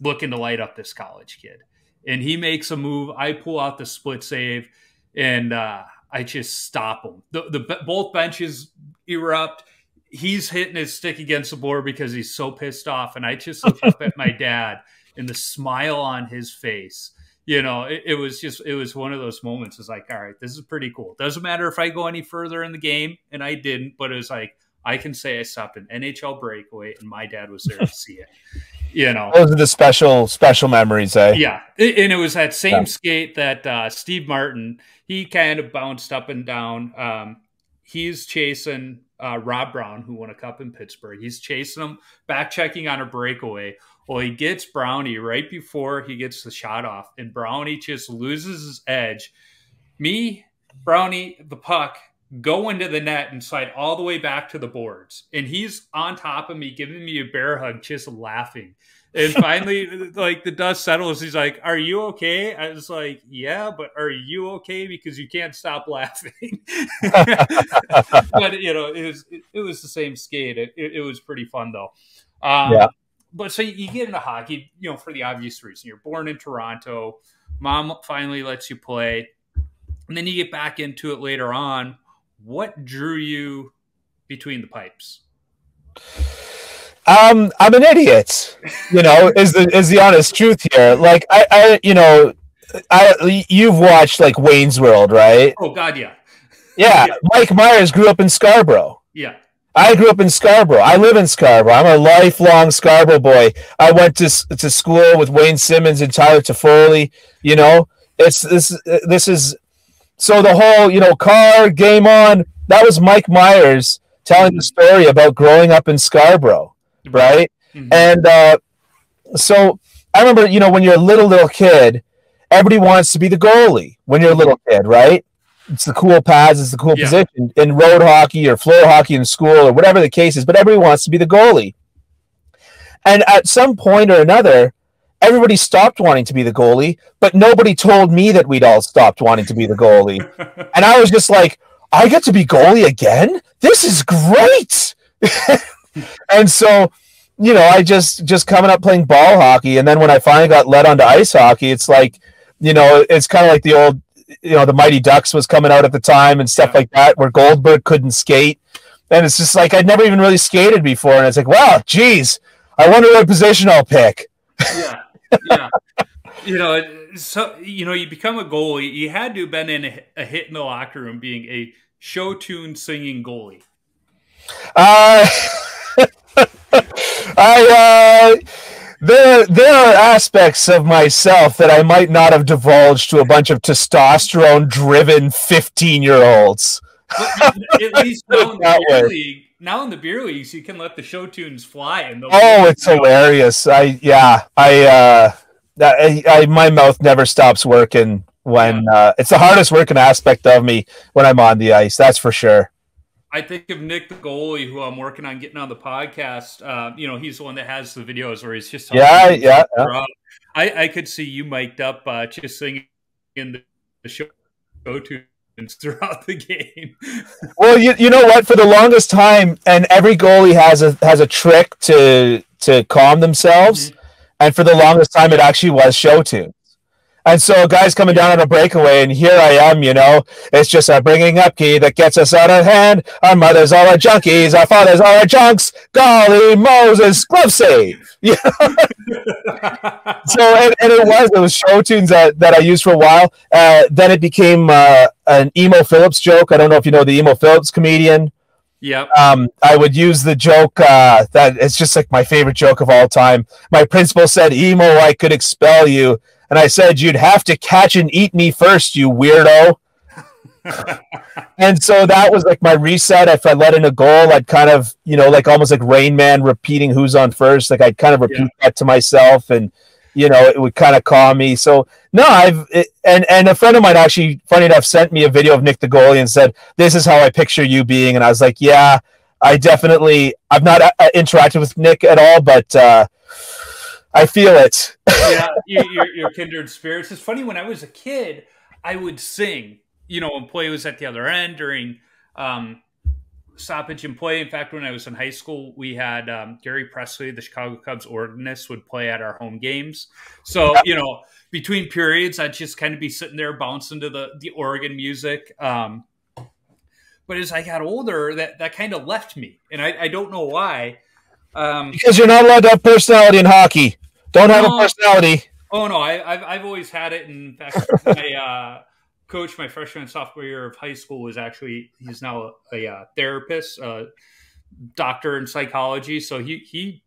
looking to light up this college kid. And he makes a move. I pull out the split save, and uh, I just stop him. The, the both benches erupt. He's hitting his stick against the board because he's so pissed off. And I just look up at my dad and the smile on his face. You know, it, it was just, it was one of those moments. It's like, all right, this is pretty cool. Doesn't matter if I go any further in the game, and I didn't, but it was like, I can say I stopped an N H L breakaway, and my dad was there to see it. You know, those are the special, special memories, eh? Yeah. It, and it was that same yeah. skate that uh, Steve Martin, he kind of bounced up and down. Um, he's chasing uh, Rob Brown, who won a cup in Pittsburgh. He's chasing him, back checking on a breakaway. Well, he gets Brownie right before he gets the shot off, and Brownie just loses his edge. Me, Brownie, the puck, go into the net and slide all the way back to the boards. And he's on top of me, giving me a bear hug, just laughing. And finally, like, the dust settles. He's like, are you okay? I was like, yeah, but are you okay? Because you can't stop laughing. But, you know, it was, it, it was the same skate. It, it, it was pretty fun, though. Um, yeah. But so you get into hockey, you know, for the obvious reason. You're born in Toronto. Mom finally lets you play. And then you get back into it later on. What drew you between the pipes? Um, I'm an idiot, you know, is the is the honest truth here. Like, I, I you know, I you've watched, like, Wayne's World, right? Oh, God, yeah. Yeah. yeah. Mike Myers grew up in Scarborough. Yeah. I grew up in Scarborough. I live in Scarborough. I'm a lifelong Scarborough boy. I went to to school with Wayne Simmons and Tyler Toffoli. You know, it's this this is so the whole, you know, car game on. That was Mike Myers telling the story about growing up in Scarborough, right? Mm-hmm. And uh, so I remember, you know, when you're a little little kid, everybody wants to be the goalie when you're a little kid, right? It's the cool pads, it's the cool yeah. position in road hockey or floor hockey in school or whatever the case is, but everybody wants to be the goalie. And at some point or another, everybody stopped wanting to be the goalie, but nobody told me that we'd all stopped wanting to be the goalie. And I was just like, I get to be goalie again? This is great. And so, you know, I just, just coming up playing ball hockey. And then when I finally got led onto ice hockey, it's like, you know, it's kind of like the old, you know, the Mighty Ducks was coming out at the time and stuff like that, where Goldberg couldn't skate. And it's just like, I'd never even really skated before. And it's like, wow, geez, I wonder what position I'll pick. Yeah. Yeah. You know, so, you know, you become a goalie. You had to have been in a, a hit in the locker room being a show tune singing goalie. Uh, I, uh, There, there are aspects of myself that I might not have divulged to a bunch of testosterone-driven fifteen-year-olds. At least now in, the beer league, now in the beer leagues, you can let the show tunes fly. And oh, it's hilarious! Out. I yeah, I, uh, I, I, my mouth never stops working when yeah. uh, it's the hardest working aspect of me when I'm on the ice. That's for sure. I think of Nick, the goalie, who I'm working on getting on the podcast. Uh, you know, he's the one that has the videos where he's just yeah, yeah. yeah. I, I could see you mic'd up uh, just singing in the show tunes throughout the game. Well, you you know what? For the longest time, and every goalie has a has a trick to to calm themselves. Mm-hmm. And for the longest time, it actually was show tunes. And so a guy's coming down on a breakaway, and here I am, you know. It's just a bringing up key that gets us out of hand. Our mothers all are junkies. Our fathers all are junks. Golly Moses, glove save. Yeah. So, and, and it was. It was show tunes that, that I used for a while. Uh, then it became uh, an Emo Phillips joke. I don't know if you know the Emo Phillips comedian. Yeah. Um, I would use the joke uh, that it's just like my favorite joke of all time. My principal said, Emo, I could expel you. And I said, you'd have to catch and eat me first, you weirdo. And so that was like my reset. If I let in a goal, I'd kind of, you know, like almost like Rain Man repeating who's on first. Like I'd kind of repeat yeah. that to myself, and, you know, it would kind of calm me. So no, I've, it, and, and a friend of mine actually, funny enough, sent me a video of Nick the goalie and said, this is how I picture you being. And I was like, yeah, I definitely, I've not uh, interacted with Nick at all, but, uh, I feel it. Yeah, you're, you're kindred spirits. It's funny, when I was a kid, I would sing, you know, when play was at the other end during um, stoppage and play. In fact, when I was in high school, we had um, Gary Presley, the Chicago Cubs organist, would play at our home games. So, you know, between periods, I'd just kind of be sitting there bouncing to the, the organ music. Um, but as I got older, that, that kind of left me. And I, I don't know why. Um, because you're not allowed to have personality in hockey. Don't no, have a personality. Oh, no. I, I've, I've always had it. In fact, my uh, coach, my freshman and sophomore year of high school, was actually, he's now a, a therapist, a doctor in psychology. So he, he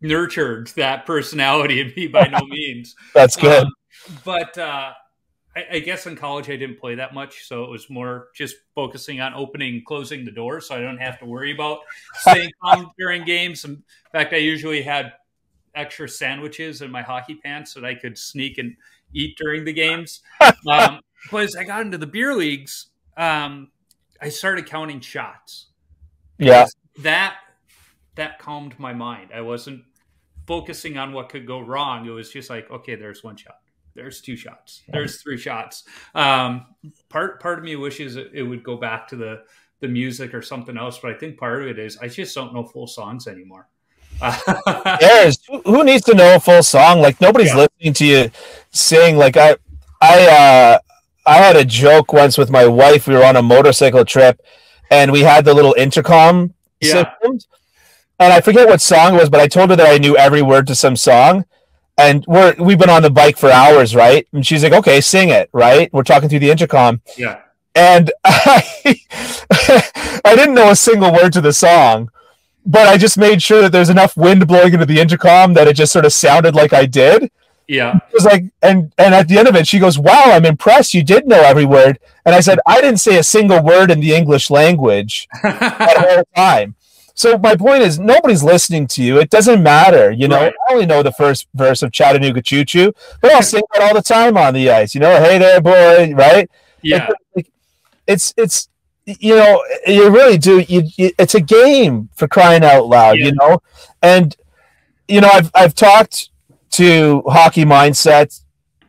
nurtured that personality in me by no means. That's good. Um, but uh, I, I guess in college, I didn't play that much. So it was more just focusing on opening and closing the door, so I don't have to worry about staying calm during games. In fact, I usually had extra sandwiches in my hockey pants that I could sneak and eat during the games. Um, but as I got into the beer leagues, um, I started counting shots. Yeah. That, that calmed my mind. I wasn't focusing on what could go wrong. It was just like, okay, there's one shot, there's two shots, there's three shots. Um, part, part of me wishes it would go back to the, the music or something else. But I think part of it is I just don't know full songs anymore. There's who needs to know a full song? Like nobody's yeah. listening to you sing. Like I, I, uh, I had a joke once with my wife. We were on a motorcycle trip, and we had the little intercom yeah. systems. And I forget what song it was, but I told her that I knew every word to some song. And we're we've been on the bike for hours, right? And she's like, "Okay, sing it." Right? We're talking through the intercom. Yeah. And I, I didn't know a single word to the song. But I just made sure that there's enough wind blowing into the intercom that it just sort of sounded like I did. Yeah. It was like, and, and at the end of it, she goes, "Wow, I'm impressed. You did know every word." And I said, I didn't say a single word in the English language at all time. So my point is, nobody's listening to you. It doesn't matter. You know, right. I only know the first verse of Chattanooga Choo Choo, but I'll sing that all the time on the ice. You know, "Hey there, boy," right? Yeah. Like, like, it's, it's, you know, you really do. You, you, it's a game, for crying out loud, yeah. you know. And you know, I've I've talked to hockey mindset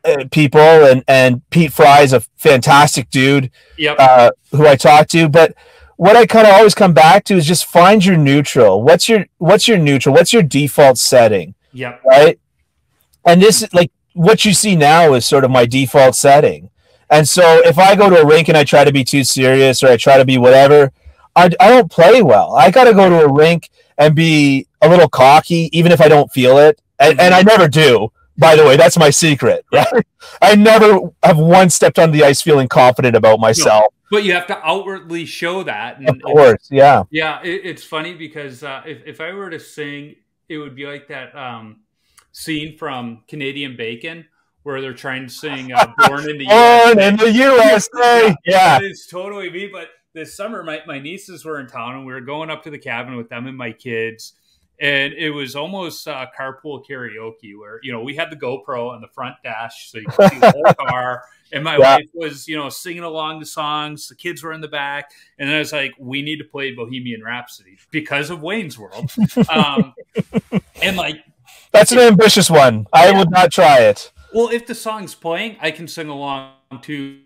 uh, people, and and Pete Fry is a fantastic dude, yep. uh, who I talk to. But what I kind of always come back to is just find your neutral. What's your what's your neutral? What's your default setting? Yeah, right. And this, like, what you see now is sort of my default setting. And so if I go to a rink and I try to be too serious, or I try to be whatever, I, I don't play well. I got to go to a rink and be a little cocky, even if I don't feel it. And, and I never do, by the way. That's my secret. Right? I never have one stepped on the ice feeling confident about myself. No, but you have to outwardly show that. And of course, yeah. Yeah, it, it's funny because uh, if, if I were to sing, it would be like that um, scene from Canadian Bacon, where they're trying to sing uh, "Born in the U S A." Born in the U S A. Yeah, it's totally me. But this summer, my, my nieces were in town, and we were going up to the cabin with them and my kids. And it was almost uh, carpool karaoke, where, you know, we had the GoPro on the front dash, so you could see the whole car. And my yeah. wife was, you know, singing along the songs. The kids were in the back. And then I was like, we need to play Bohemian Rhapsody because of Wayne's World. Um, and like, that's an ambitious one. I yeah. would not try it. Well, if the song's playing, I can sing along to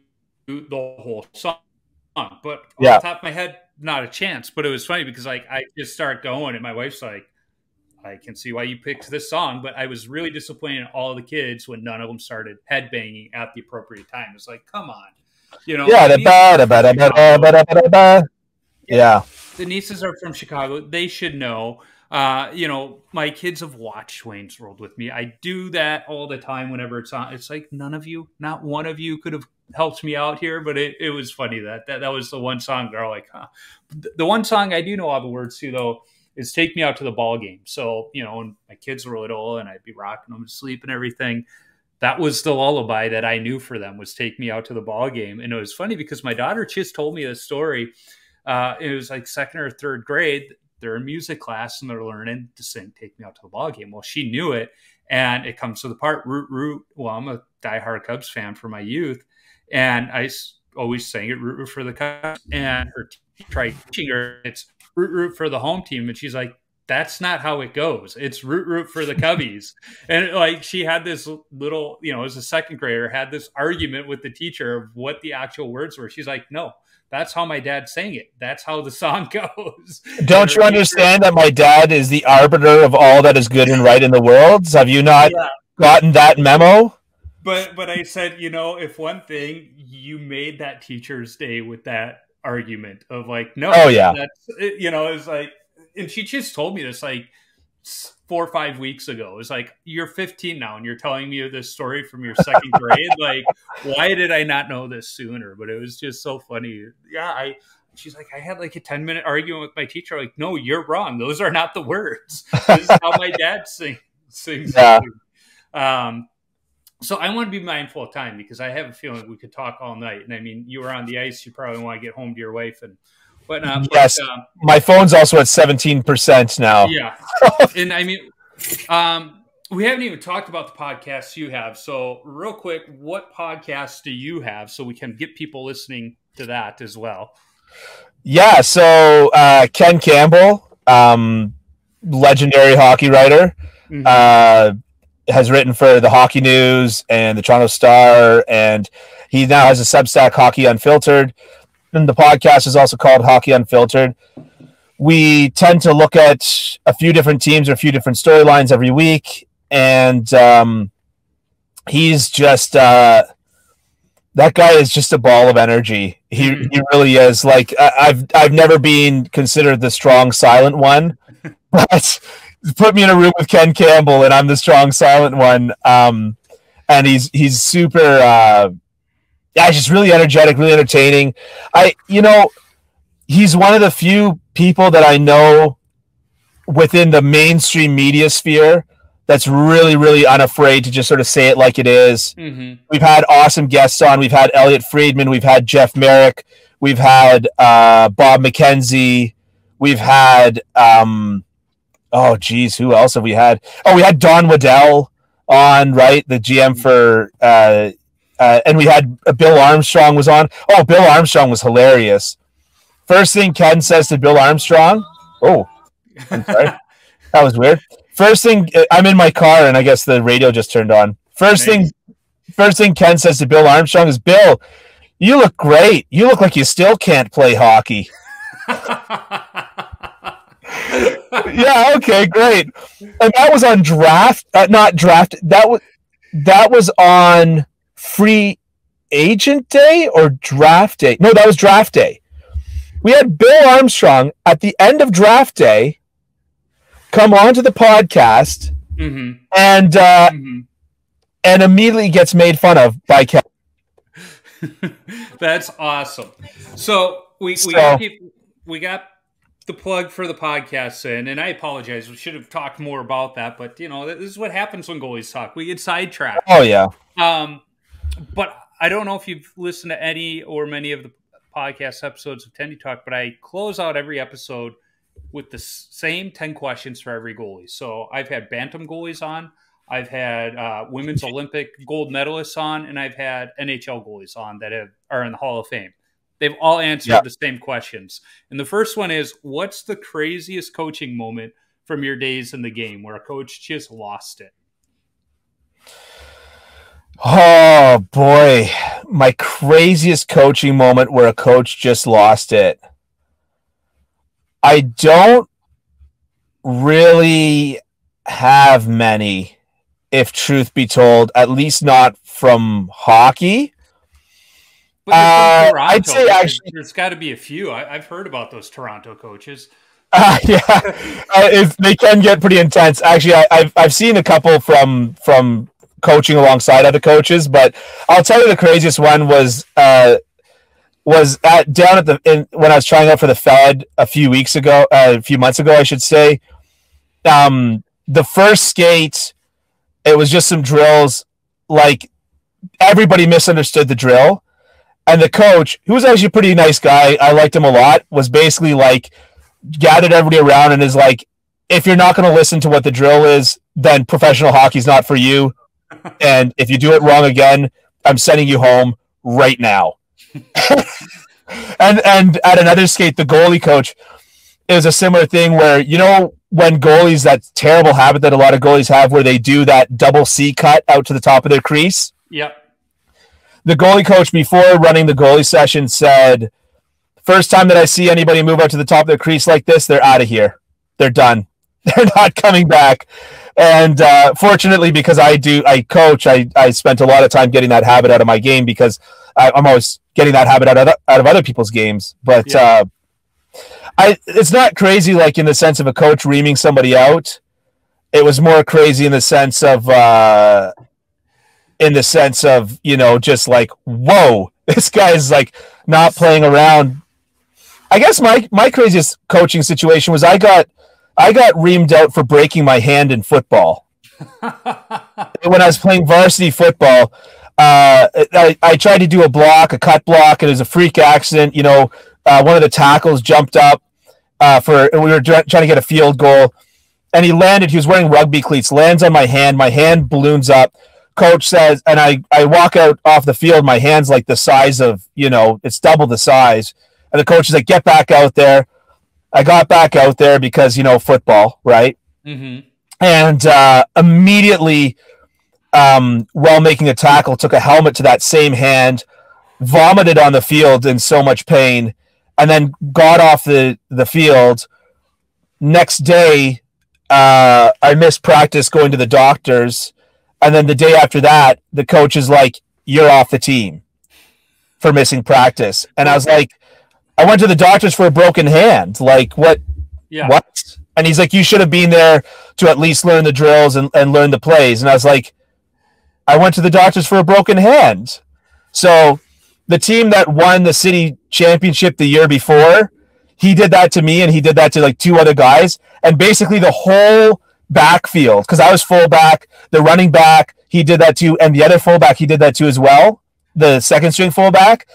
the whole song. But yeah. off the top of my head, not a chance. But it was funny because, like, I just start going, and my wife's like, "I can see why you picked this song." But I was really disappointed in all the kids when none of them started headbanging at the appropriate time. It's like, come on, you know? Yeah, the ba ba ba ba ba. Yeah. The nieces are from Chicago. They should know. Uh, you know, my kids have watched Wayne's World with me. I do that all the time whenever it's on. It's like, none of you, not one of you could have helped me out here. But it, it was funny that, that that was the one song they're like, huh. The one song I do know all the words to, though, is "Take Me Out to the Ball Game." So, you know, when my kids were little and I'd be rocking them to sleep and everything, that was the lullaby that I knew for them, was take me out to the ball game. And it was funny because my daughter just told me this story. Uh, it was like second or third grade. They're in music class and they're learning to sing "Take Me Out to the Ball Game." Well, she knew it, and it comes to the part "Root, root." Well, I'm a diehard Cubs fan from my youth, and I always sang it "Root, root for the Cubs." And her teacher tried teaching her it's "Root, root for the home team," and she's like, "That's not how it goes. It's root, root for the Cubbies." And like, she had this little, you know, as a second grader, had this argument with the teacher of what the actual words were. She's like, "No, that's how my dad sang it. That's how the song goes." Don't you understand that my dad is the arbiter of all that is good and right in the world? Have you not yeah. gotten that memo? But, but I said, you know, if one thing, you made that teacher's day with that argument of like, no, oh, yeah. that's, you know, it's like, and she just told me this like four or five weeks ago. It's like, you're fifteen now and you're telling me this story from your second grade. Like, why did I not know this sooner? But it was just so funny. Yeah. I, she's like, I had like a ten minute argument with my teacher. Like, no, you're wrong. Those are not the words. This is how my dad sing, sings. Yeah. Um, so I want to be mindful of time, because I have a feeling we could talk all night. And I mean, you were on the ice. You probably want to get home to your wife and, But, um, yes, but, um, my phone's also at seventeen percent now. Yeah. And I mean, um, we haven't even talked about the podcasts you have. So real quick, what podcasts do you have so we can get people listening to that as well? Yeah. So uh, Ken Campbell, um, legendary hockey writer, mm-hmm. uh, has written for the Hockey News and the Toronto Star, and he now has a Substack, Hockey Unfiltered. And the podcast is also called Hockey Unfiltered. We tend to look at a few different teams or a few different storylines every week. And um, he's just, uh, that guy is just a ball of energy. He, mm. he really is. Like, I, I've, I've never been considered the strong silent one, but put me in a room with Ken Campbell and I'm the strong silent one. Um, and he's, he's super, uh, yeah, he's just really energetic, really entertaining. I, you know, he's one of the few people that I know within the mainstream media sphere that's really, really unafraid to just sort of say it like it is. Mm-hmm. We've had awesome guests on. We've had Elliot Friedman. We've had Jeff Merrick. We've had uh, Bob McKenzie. We've had, um, oh, geez, who else have we had? Oh, we had Don Waddell on, right? The G M for... Uh, Uh, and we had uh, Bill Armstrong was on. Oh, Bill Armstrong was hilarious. First thing Ken says to Bill Armstrong, oh, I'm sorry. That was weird. First thing, I'm in my car, and I guess the radio just turned on. First nice. thing, first thing Ken says to Bill Armstrong is, "Bill, you look great. You look like you still can't play hockey." Yeah, okay, great. And that was on draft, uh, not draft. That was that was on. Free agent day or draft day? No, that was draft day. We had Bill Armstrong at the end of draft day come onto the podcast, mm-hmm. and uh, mm-hmm. and immediately gets made fun of by Ken. That's awesome. So we we, so, got to keep, we got the plug for the podcast in, and I apologize. We should have talked more about that, but you know, this is what happens when goalies talk. We get sidetracked. Oh yeah. Um. But I don't know if you've listened to any or many of the podcast episodes of Tendy Talk, but I close out every episode with the same ten questions for every goalie. So I've had Bantam goalies on, I've had uh, women's Olympic gold medalists on, and I've had N H L goalies on that have, are in the Hall of Fame. They've all answered yeah. the same questions. And the first one is, what's the craziest coaching moment from your days in the game where a coach just lost it? Oh boy, my craziest coaching moment where a coach just lost it. I don't really have many, if truth be told, at least not from hockey. But uh, Toronto, I'd say actually, there's got to be a few. I, I've heard about those Toronto coaches. Uh, yeah, uh, if they can get pretty intense. Actually, I, I've I've seen a couple from from. coaching alongside other coaches, but I'll tell you the craziest one was uh was at down at the in, when I was trying out for the Fed a few weeks ago, uh, a few months ago I should say. Um the first skate, it was just some drills, like everybody misunderstood the drill. And the coach, who was actually a pretty nice guy, I liked him a lot, was basically like gathered everybody around and is like, if you're not going to listen to what the drill is, then professional hockey's not for you. And if you do it wrong again, I'm sending you home right now. and and at another skate, the goalie coach is a similar thing where, you know, when goalies, that terrible habit that a lot of goalies have where they do that double C cut out to the top of their crease. Yep. The goalie coach, before running the goalie session, said, first time that I see anybody move out to the top of their crease like this, they're out of here. They're done. They're not coming back. And uh, fortunately, because I do, I coach, I, I spent a lot of time getting that habit out of my game because I, I'm always getting that habit out of, out of other people's games. But yeah. uh, I, it's not crazy, like in the sense of a coach reaming somebody out. It was more crazy in the sense of, uh, in the sense of, you know, just like, whoa, this guy's like not playing around. I guess my, my craziest coaching situation was I got, I got reamed out for breaking my hand in football. When I was playing varsity football, uh, I, I tried to do a block, a cut block, and it was a freak accident. You know, uh, one of the tackles jumped up uh, for, and we were trying to get a field goal, and he landed. He was wearing rugby cleats, lands on my hand. My hand balloons up. Coach says, and I, I walk out off the field. My hand's like the size of, you know, it's double the size. And the coach is like, get back out there. I got back out there because, you know, football, right? Mm-hmm. And uh, immediately, um, while making a tackle, took a helmet to that same hand, vomited on the field in so much pain, and then got off the, the field. Next day, uh, I missed practice going to the doctors. And then the day after that, the coach is like, you're off the team for missing practice. And I was like, I went to the doctors for a broken hand. Like, what? Yeah. What? And he's like, you should have been there to at least learn the drills and, and learn the plays. And I was like, I went to the doctors for a broken hand. So the team that won the city championship the year before, he did that to me and he did that to like two other guys. And basically the whole backfield, because I was fullback, the running back, he did that to, and the other fullback, he did that to as well, the second string fullback.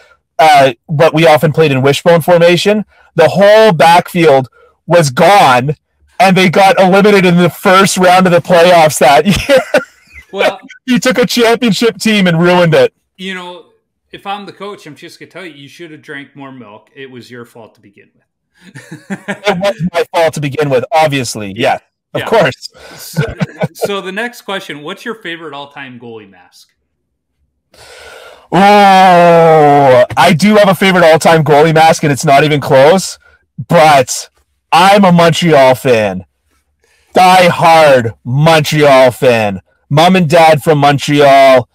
Uh, what we often played in wishbone formation, the whole backfield was gone, and they got eliminated in the first round of the playoffs that year. Well, you took a championship team and ruined it. You know, if I'm the coach, I'm just going to tell you, you should have drank more milk. It was your fault to begin with. It was my fault to begin with, obviously. Yeah, of yeah. course. so, so the next question, what's your favorite all-time goalie mask? Oh, I do have a favorite all-time goalie mask, and it's not even close, but I'm a Montreal fan. Die-hard Montreal fan. Mom and dad from Montreal.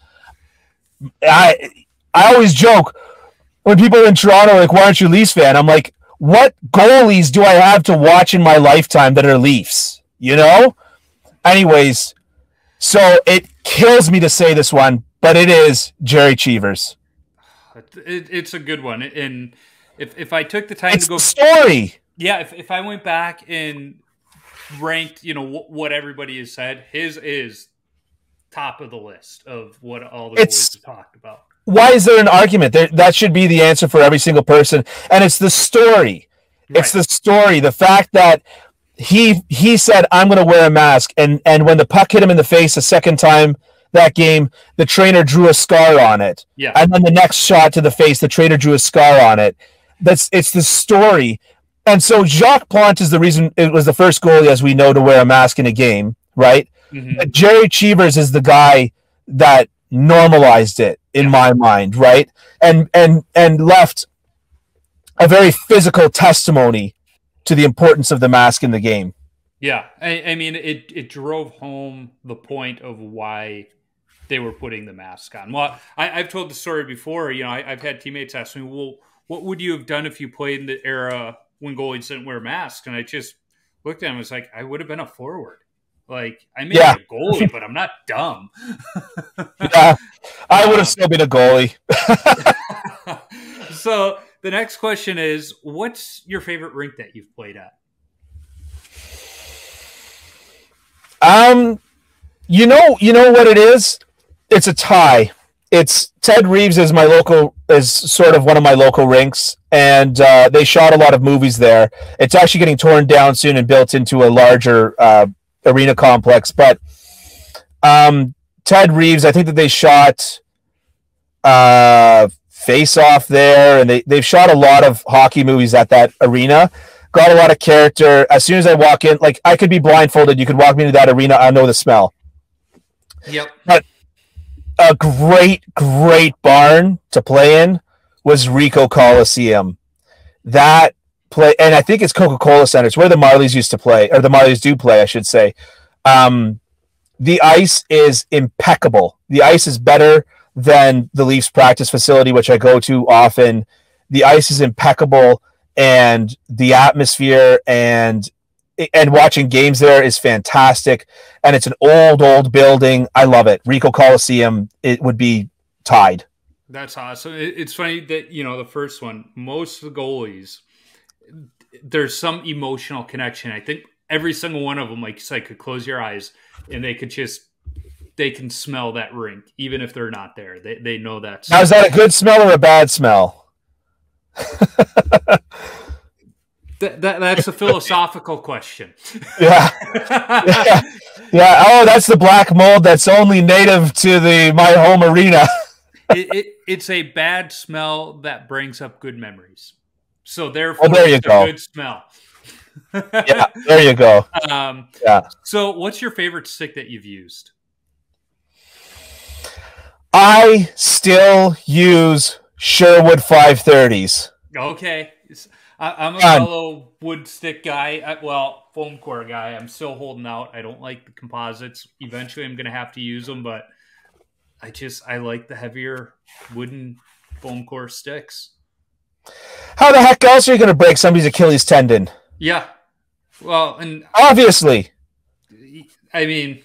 I I always joke when people in Toronto are like, why aren't you a Leafs fan? I'm like, what goalies do I have to watch in my lifetime that are Leafs? You know? Anyways, so it kills me to say this one, but it is Jerry Cheevers. It, it's a good one. And if, if I took the time it's to go... story. Yeah, if, if I went back and ranked, you know, what, what everybody has said, his is top of the list of what all the boys talked about. Why is there an argument? There, that should be the answer for every single person. And it's the story. Right. It's the story. The fact that he he said, I'm going to wear a mask. And, and when the puck hit him in the face a second time, that game, the trainer drew a scar on it. Yeah. And then the next shot to the face, the trainer drew a scar on it. That's it's the story. And so Jacques Plante is the reason it was the first goalie, as we know, to wear a mask in a game, right? Mm-hmm. But Jerry Cheevers is the guy that normalized it in my mind, right? And and and left a very physical testimony to the importance of the mask in the game. Yeah. I, I mean it it drove home the point of why they were putting the mask on. Well, I, I've told the story before. You know, I, I've had teammates ask me, well, what would you have done if you played in the era when goalies didn't wear masks? And I just looked at him and was like, I would have been a forward. Like, I may yeah. be a goalie, but I'm not dumb. Yeah, I would have still been a goalie. So the next question is, what's your favorite rink that you've played at? Um, you know, you know what it is? it's a tie. It's Ted Reeves is my local is sort of one of my local rinks, and uh, they shot a lot of movies there. It's actually getting torn down soon and built into a larger uh, arena complex. But um, Ted Reeves, I think that they shot uh, Face Off there, and they they've shot a lot of hockey movies at that arena. Got a lot of character. As soon as I walk in, like I could be blindfolded, you could walk me into that arena. I know the smell. Yep. But a great, great barn to play in was Rico Coliseum. That play, and I think it's Coca-Cola Center. It's where the Marlies used to play, or the Marlies do play, I should say. Um, the ice is impeccable. The ice is better than the Leafs practice facility, which I go to often. The ice is impeccable. And the atmosphere and and watching games there is fantastic. And it's an old, old building. I love it. Rico Coliseum, it would be tied. That's awesome. It's funny that, you know, the first one, most of the goalies, there's some emotional connection. I think every single one of them, like you said, could close your eyes and they could just, they can smell that rink, even if they're not there. They, they know that. Now, is that a good smell or a bad smell? that, that that's a philosophical question. yeah. yeah, yeah. Oh, that's the black mold that's only native to the my home arena. it, it it's a bad smell that brings up good memories. So therefore, oh, there you it's go. A good smell. yeah, there you go. Um, yeah. So, what's your favorite stick that you've used? I still use Sherwood five thirties. Okay. I, I'm a fellow wood stick guy. I, well, foam core guy. I'm still holding out. I don't like the composites. Eventually, I'm going to have to use them, but I just, I like the heavier wooden foam core sticks. How the heck else are you going to break somebody's Achilles tendon? Yeah. Well, and obviously, I mean,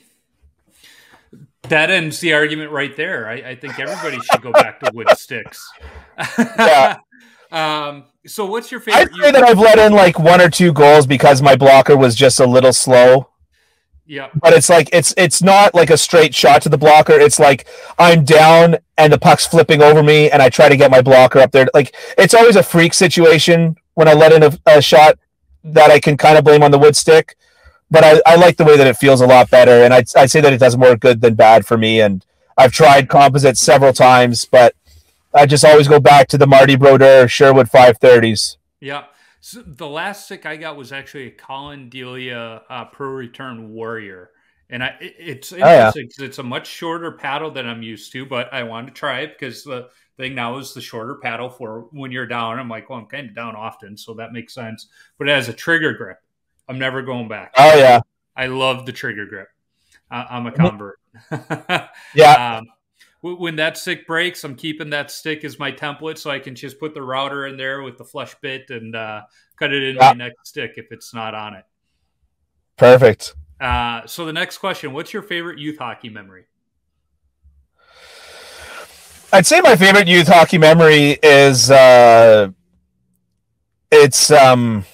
that ends the argument right there. I, I think everybody should go back to wood sticks. Yeah. um, so what's your favorite? I'd say that I've let in like one or two goals because my blocker was just a little slow. Yeah. But it's like, it's, it's not like a straight shot to the blocker. It's like I'm down and the puck's flipping over me and I try to get my blocker up there. Like it's always a freak situation when I let in a, a shot that I can kind of blame on the wood stick. But I, I like the way that it feels a lot better, and I'd, I'd say that it does more good than bad for me. And I've tried composites several times, but I just always go back to the Marty Brodeur Sherwood five thirties. Yeah. So the last stick I got was actually a Colin Delia uh, Pro Return Warrior. And I, it, it's interesting because oh, yeah. it's a much shorter paddle than I'm used to, but I wanted to try it because the thing now is the shorter paddle for when you're down. I'm like, well, I'm kind of down often, so that makes sense. But it has a trigger grip. I'm never going back. Oh, yeah. I love the trigger grip. Uh, I'm a convert. yeah. Um, when that stick breaks, I'm keeping that stick as my template so I can just put the router in there with the flush bit and uh, cut it in yeah. my next stick if it's not on it. Perfect. Uh, so the next question, what's your favorite youth hockey memory? I'd say my favorite youth hockey memory is uh, it's... Um,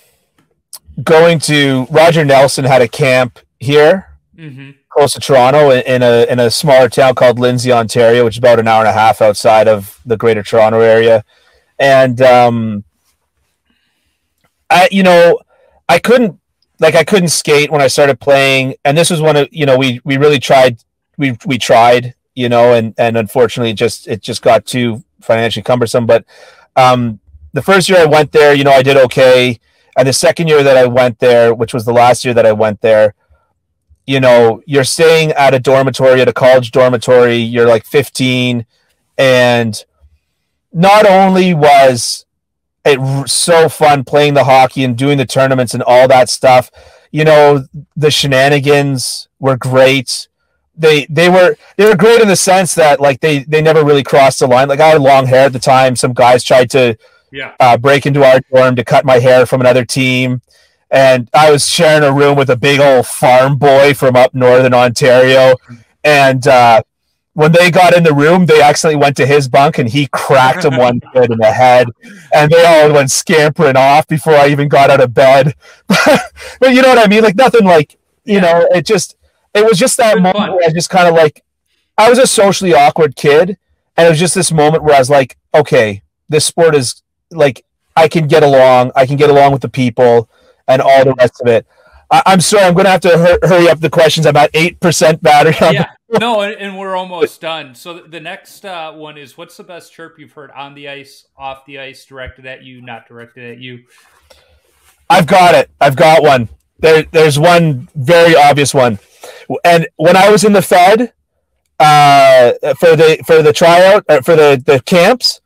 going to Roger Nelson had a camp here mm-hmm. close to Toronto in a in a smaller town called Lindsay, Ontario, which is about an hour and a half outside of the Greater Toronto area. And um, I, you know, I couldn't like I couldn't skate when I started playing, and this was one of you know we we really tried we we tried you know, and and unfortunately just it just got too financially cumbersome. But um, the first year I went there, you know, I did okay. And the second year that I went there, which was the last year that I went there, you know, you're staying at a dormitory, at a college dormitory, you're like fifteen. And not only was it so fun playing the hockey and doing the tournaments and all that stuff, you know, the shenanigans were great. They they were they were great in the sense that, like, they, they never really crossed the line. Like, I had long hair at the time. Some guys tried to... Yeah. Uh, break into our dorm to cut my hair from another team. And I was sharing a room with a big old farm boy from up northern Ontario. And uh, when they got in the room, they accidentally went to his bunk and he cracked him one good in the head. And they all went scampering off before I even got out of bed. But you know what I mean? Like nothing like, you yeah. know, it just, it was just that moment where I just kind of like, I was a socially awkward kid, and it was just this moment where I was like, okay, this sport is like, I can get along. I can get along with the people and all the rest of it. I, I'm sorry. I'm going to have to hur hurry up the questions. I'm about eight percent battery. Yeah. No, and, and we're almost done. So the next uh, one is, what's the best chirp you've heard on the ice, off the ice, directed at you, not directed at you? I've got it. I've got one. There, there's one very obvious one. And when I was in the Fed uh, for the for the tryout, uh, for the, the camps,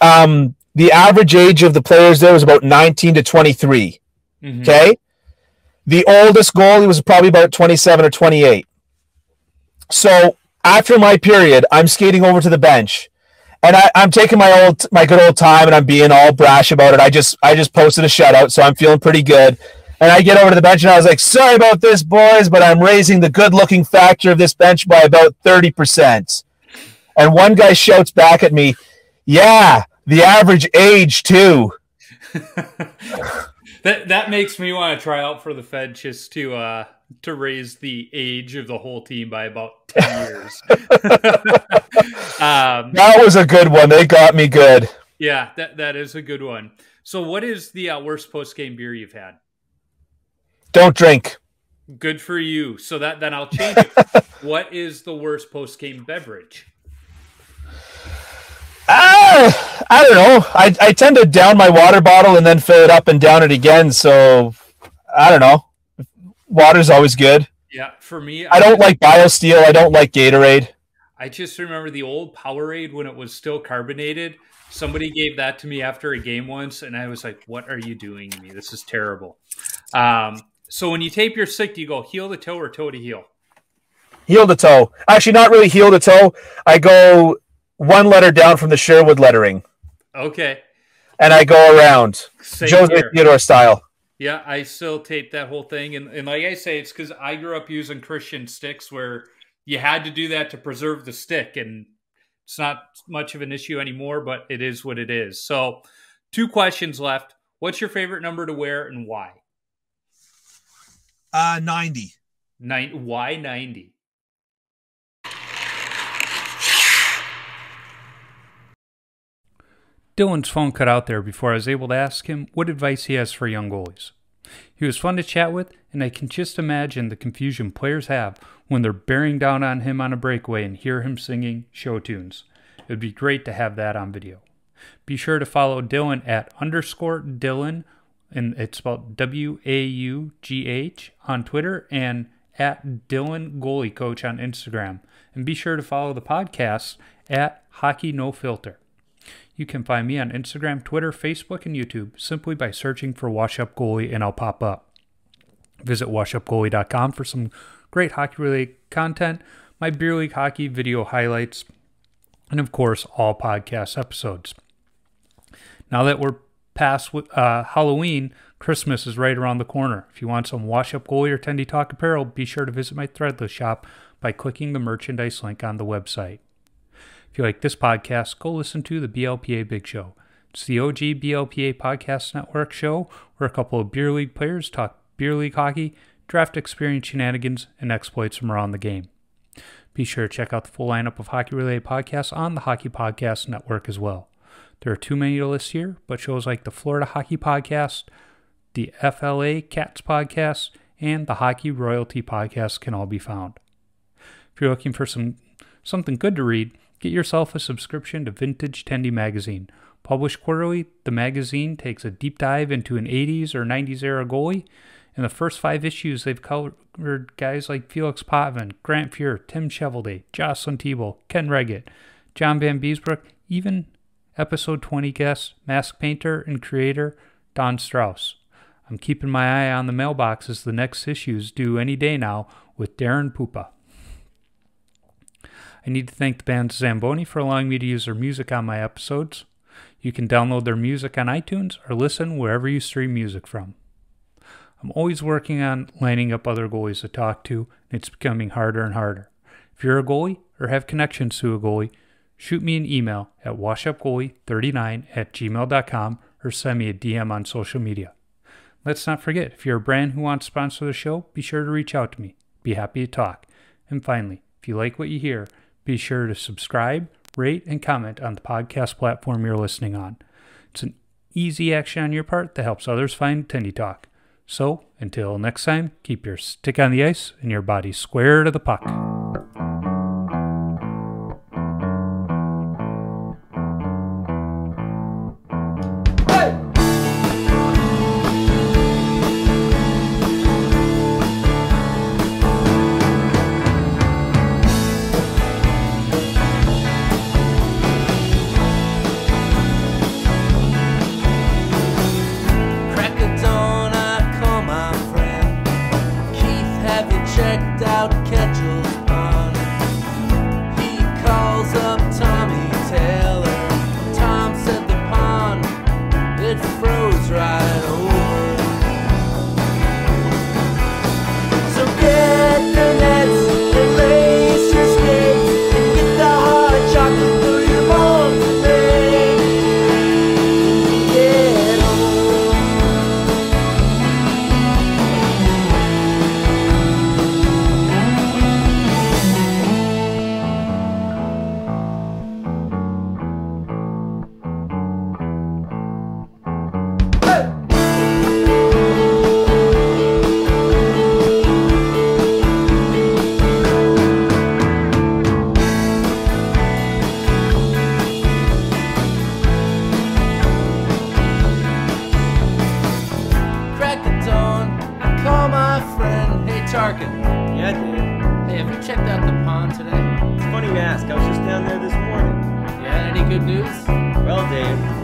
um, the average age of the players there was about nineteen to twenty-three. Mm-hmm. Okay? The oldest goalie was probably about twenty-seven or twenty-eight. So after my period, I'm skating over to the bench, and I, I'm taking my old, my good old time, and I'm being all brash about it. I just, I just posted a shutout, so I'm feeling pretty good. And I get over to the bench, and I was like, "Sorry about this, boys, but I'm raising the good-looking factor of this bench by about thirty percent." And one guy shouts back at me, "Yeah, the average age too." That that makes me want to try out for the Fed just to. Uh... to raise the age of the whole team by about ten years. um, that was a good one. They got me good. Yeah, that, that is a good one. So what is the uh, worst post-game beer you've had? Don't drink. Good for you. So that then I'll change it. What is the worst post-game beverage? Uh, I don't know. I, I tend to down my water bottle and then fill it up and down it again. So I don't know. Water's always good. Yeah, for me, I, I don't like BioSteel. I don't like Gatorade. I just remember the old Powerade when it was still carbonated. Somebody gave that to me after a game once, and I was like, "What are you doing to me? This is terrible." Um, so when you tape your stick, do you go heel to toe or toe to heel? Heel to toe. Actually, not really heel to toe. I go one letter down from the Sherwood lettering. Okay. And I go around. Same Jose here. Theodore style. Yeah, I still tape that whole thing. And, and like I say, it's because I grew up using Christian sticks where you had to do that to preserve the stick. And it's not much of an issue anymore, but it is what it is. So two questions left. What's your favorite number to wear and why? Uh, ninety. Nine, why ninety? Dylan's phone cut out there before I was able to ask him what advice he has for young goalies. He was fun to chat with, and I can just imagine the confusion players have when they're bearing down on him on a breakaway and hear him singing show tunes. It would be great to have that on video. Be sure to follow Dylan at underscore Dylan, and it's spelled W A U G H on Twitter, and at Dylan Goalie Coach on Instagram. And be sure to follow the podcast at Hockey No Filter. You can find me on Instagram, Twitter, Facebook, and YouTube simply by searching for Wash Up Goalie, and I'll pop up. Visit wash up goalie dot com for some great hockey-related content, my beer league hockey video highlights, and of course, all podcast episodes. Now that we're past uh, Halloween, Christmas is right around the corner. If you want some Wash Up Goalie or Tendy Talk apparel, be sure to visit my Threadless shop by clicking the merchandise link on the website. If you like this podcast, go listen to the B L P A Big Show. It's the O G B L P A Podcast Network show where a couple of beer league players talk beer league hockey, draft experience shenanigans, and exploits from around the game. Be sure to check out the full lineup of hockey-related podcasts on the Hockey Podcast Network as well. There are too many to list here, but shows like the Florida Hockey Podcast, the F L A Cats Podcast, and the Hockey Royalty Podcast can all be found. If you're looking for some something good to read, get yourself a subscription to Vintage Tendy Magazine. Published quarterly, the magazine takes a deep dive into an eighties or nineties era goalie. In the first five issues, they've covered guys like Felix Potvin, Grant Fuhr, Tim Chevelday, Jocelyn Thibault, Ken Reggett, John Van Beesbrook, even episode twenty guest, mask painter and creator Don Strauss. I'm keeping my eye on the mailbox as the next issue's due any day now with Darren Pupa. I need to thank the band Zamboni for allowing me to use their music on my episodes. You can download their music on iTunes or listen wherever you stream music from. I'm always working on lining up other goalies to talk to, and it's becoming harder and harder. If you're a goalie or have connections to a goalie, shoot me an email at wash up goalie thirty-nine at gmail dot com or send me a D M on social media. Let's not forget, if you're a brand who wants to sponsor the show, be sure to reach out to me. Be happy to talk. And finally, If you like what you hear, be sure to subscribe, rate, and comment on the podcast platform you're listening on. It's an easy action on your part that helps others find Tendy Talk. So, until next time, keep your stick on the ice and your body square to the puck. Today. It's funny you ask. I was just down there this morning. Yeah, any good news? Well, Dave,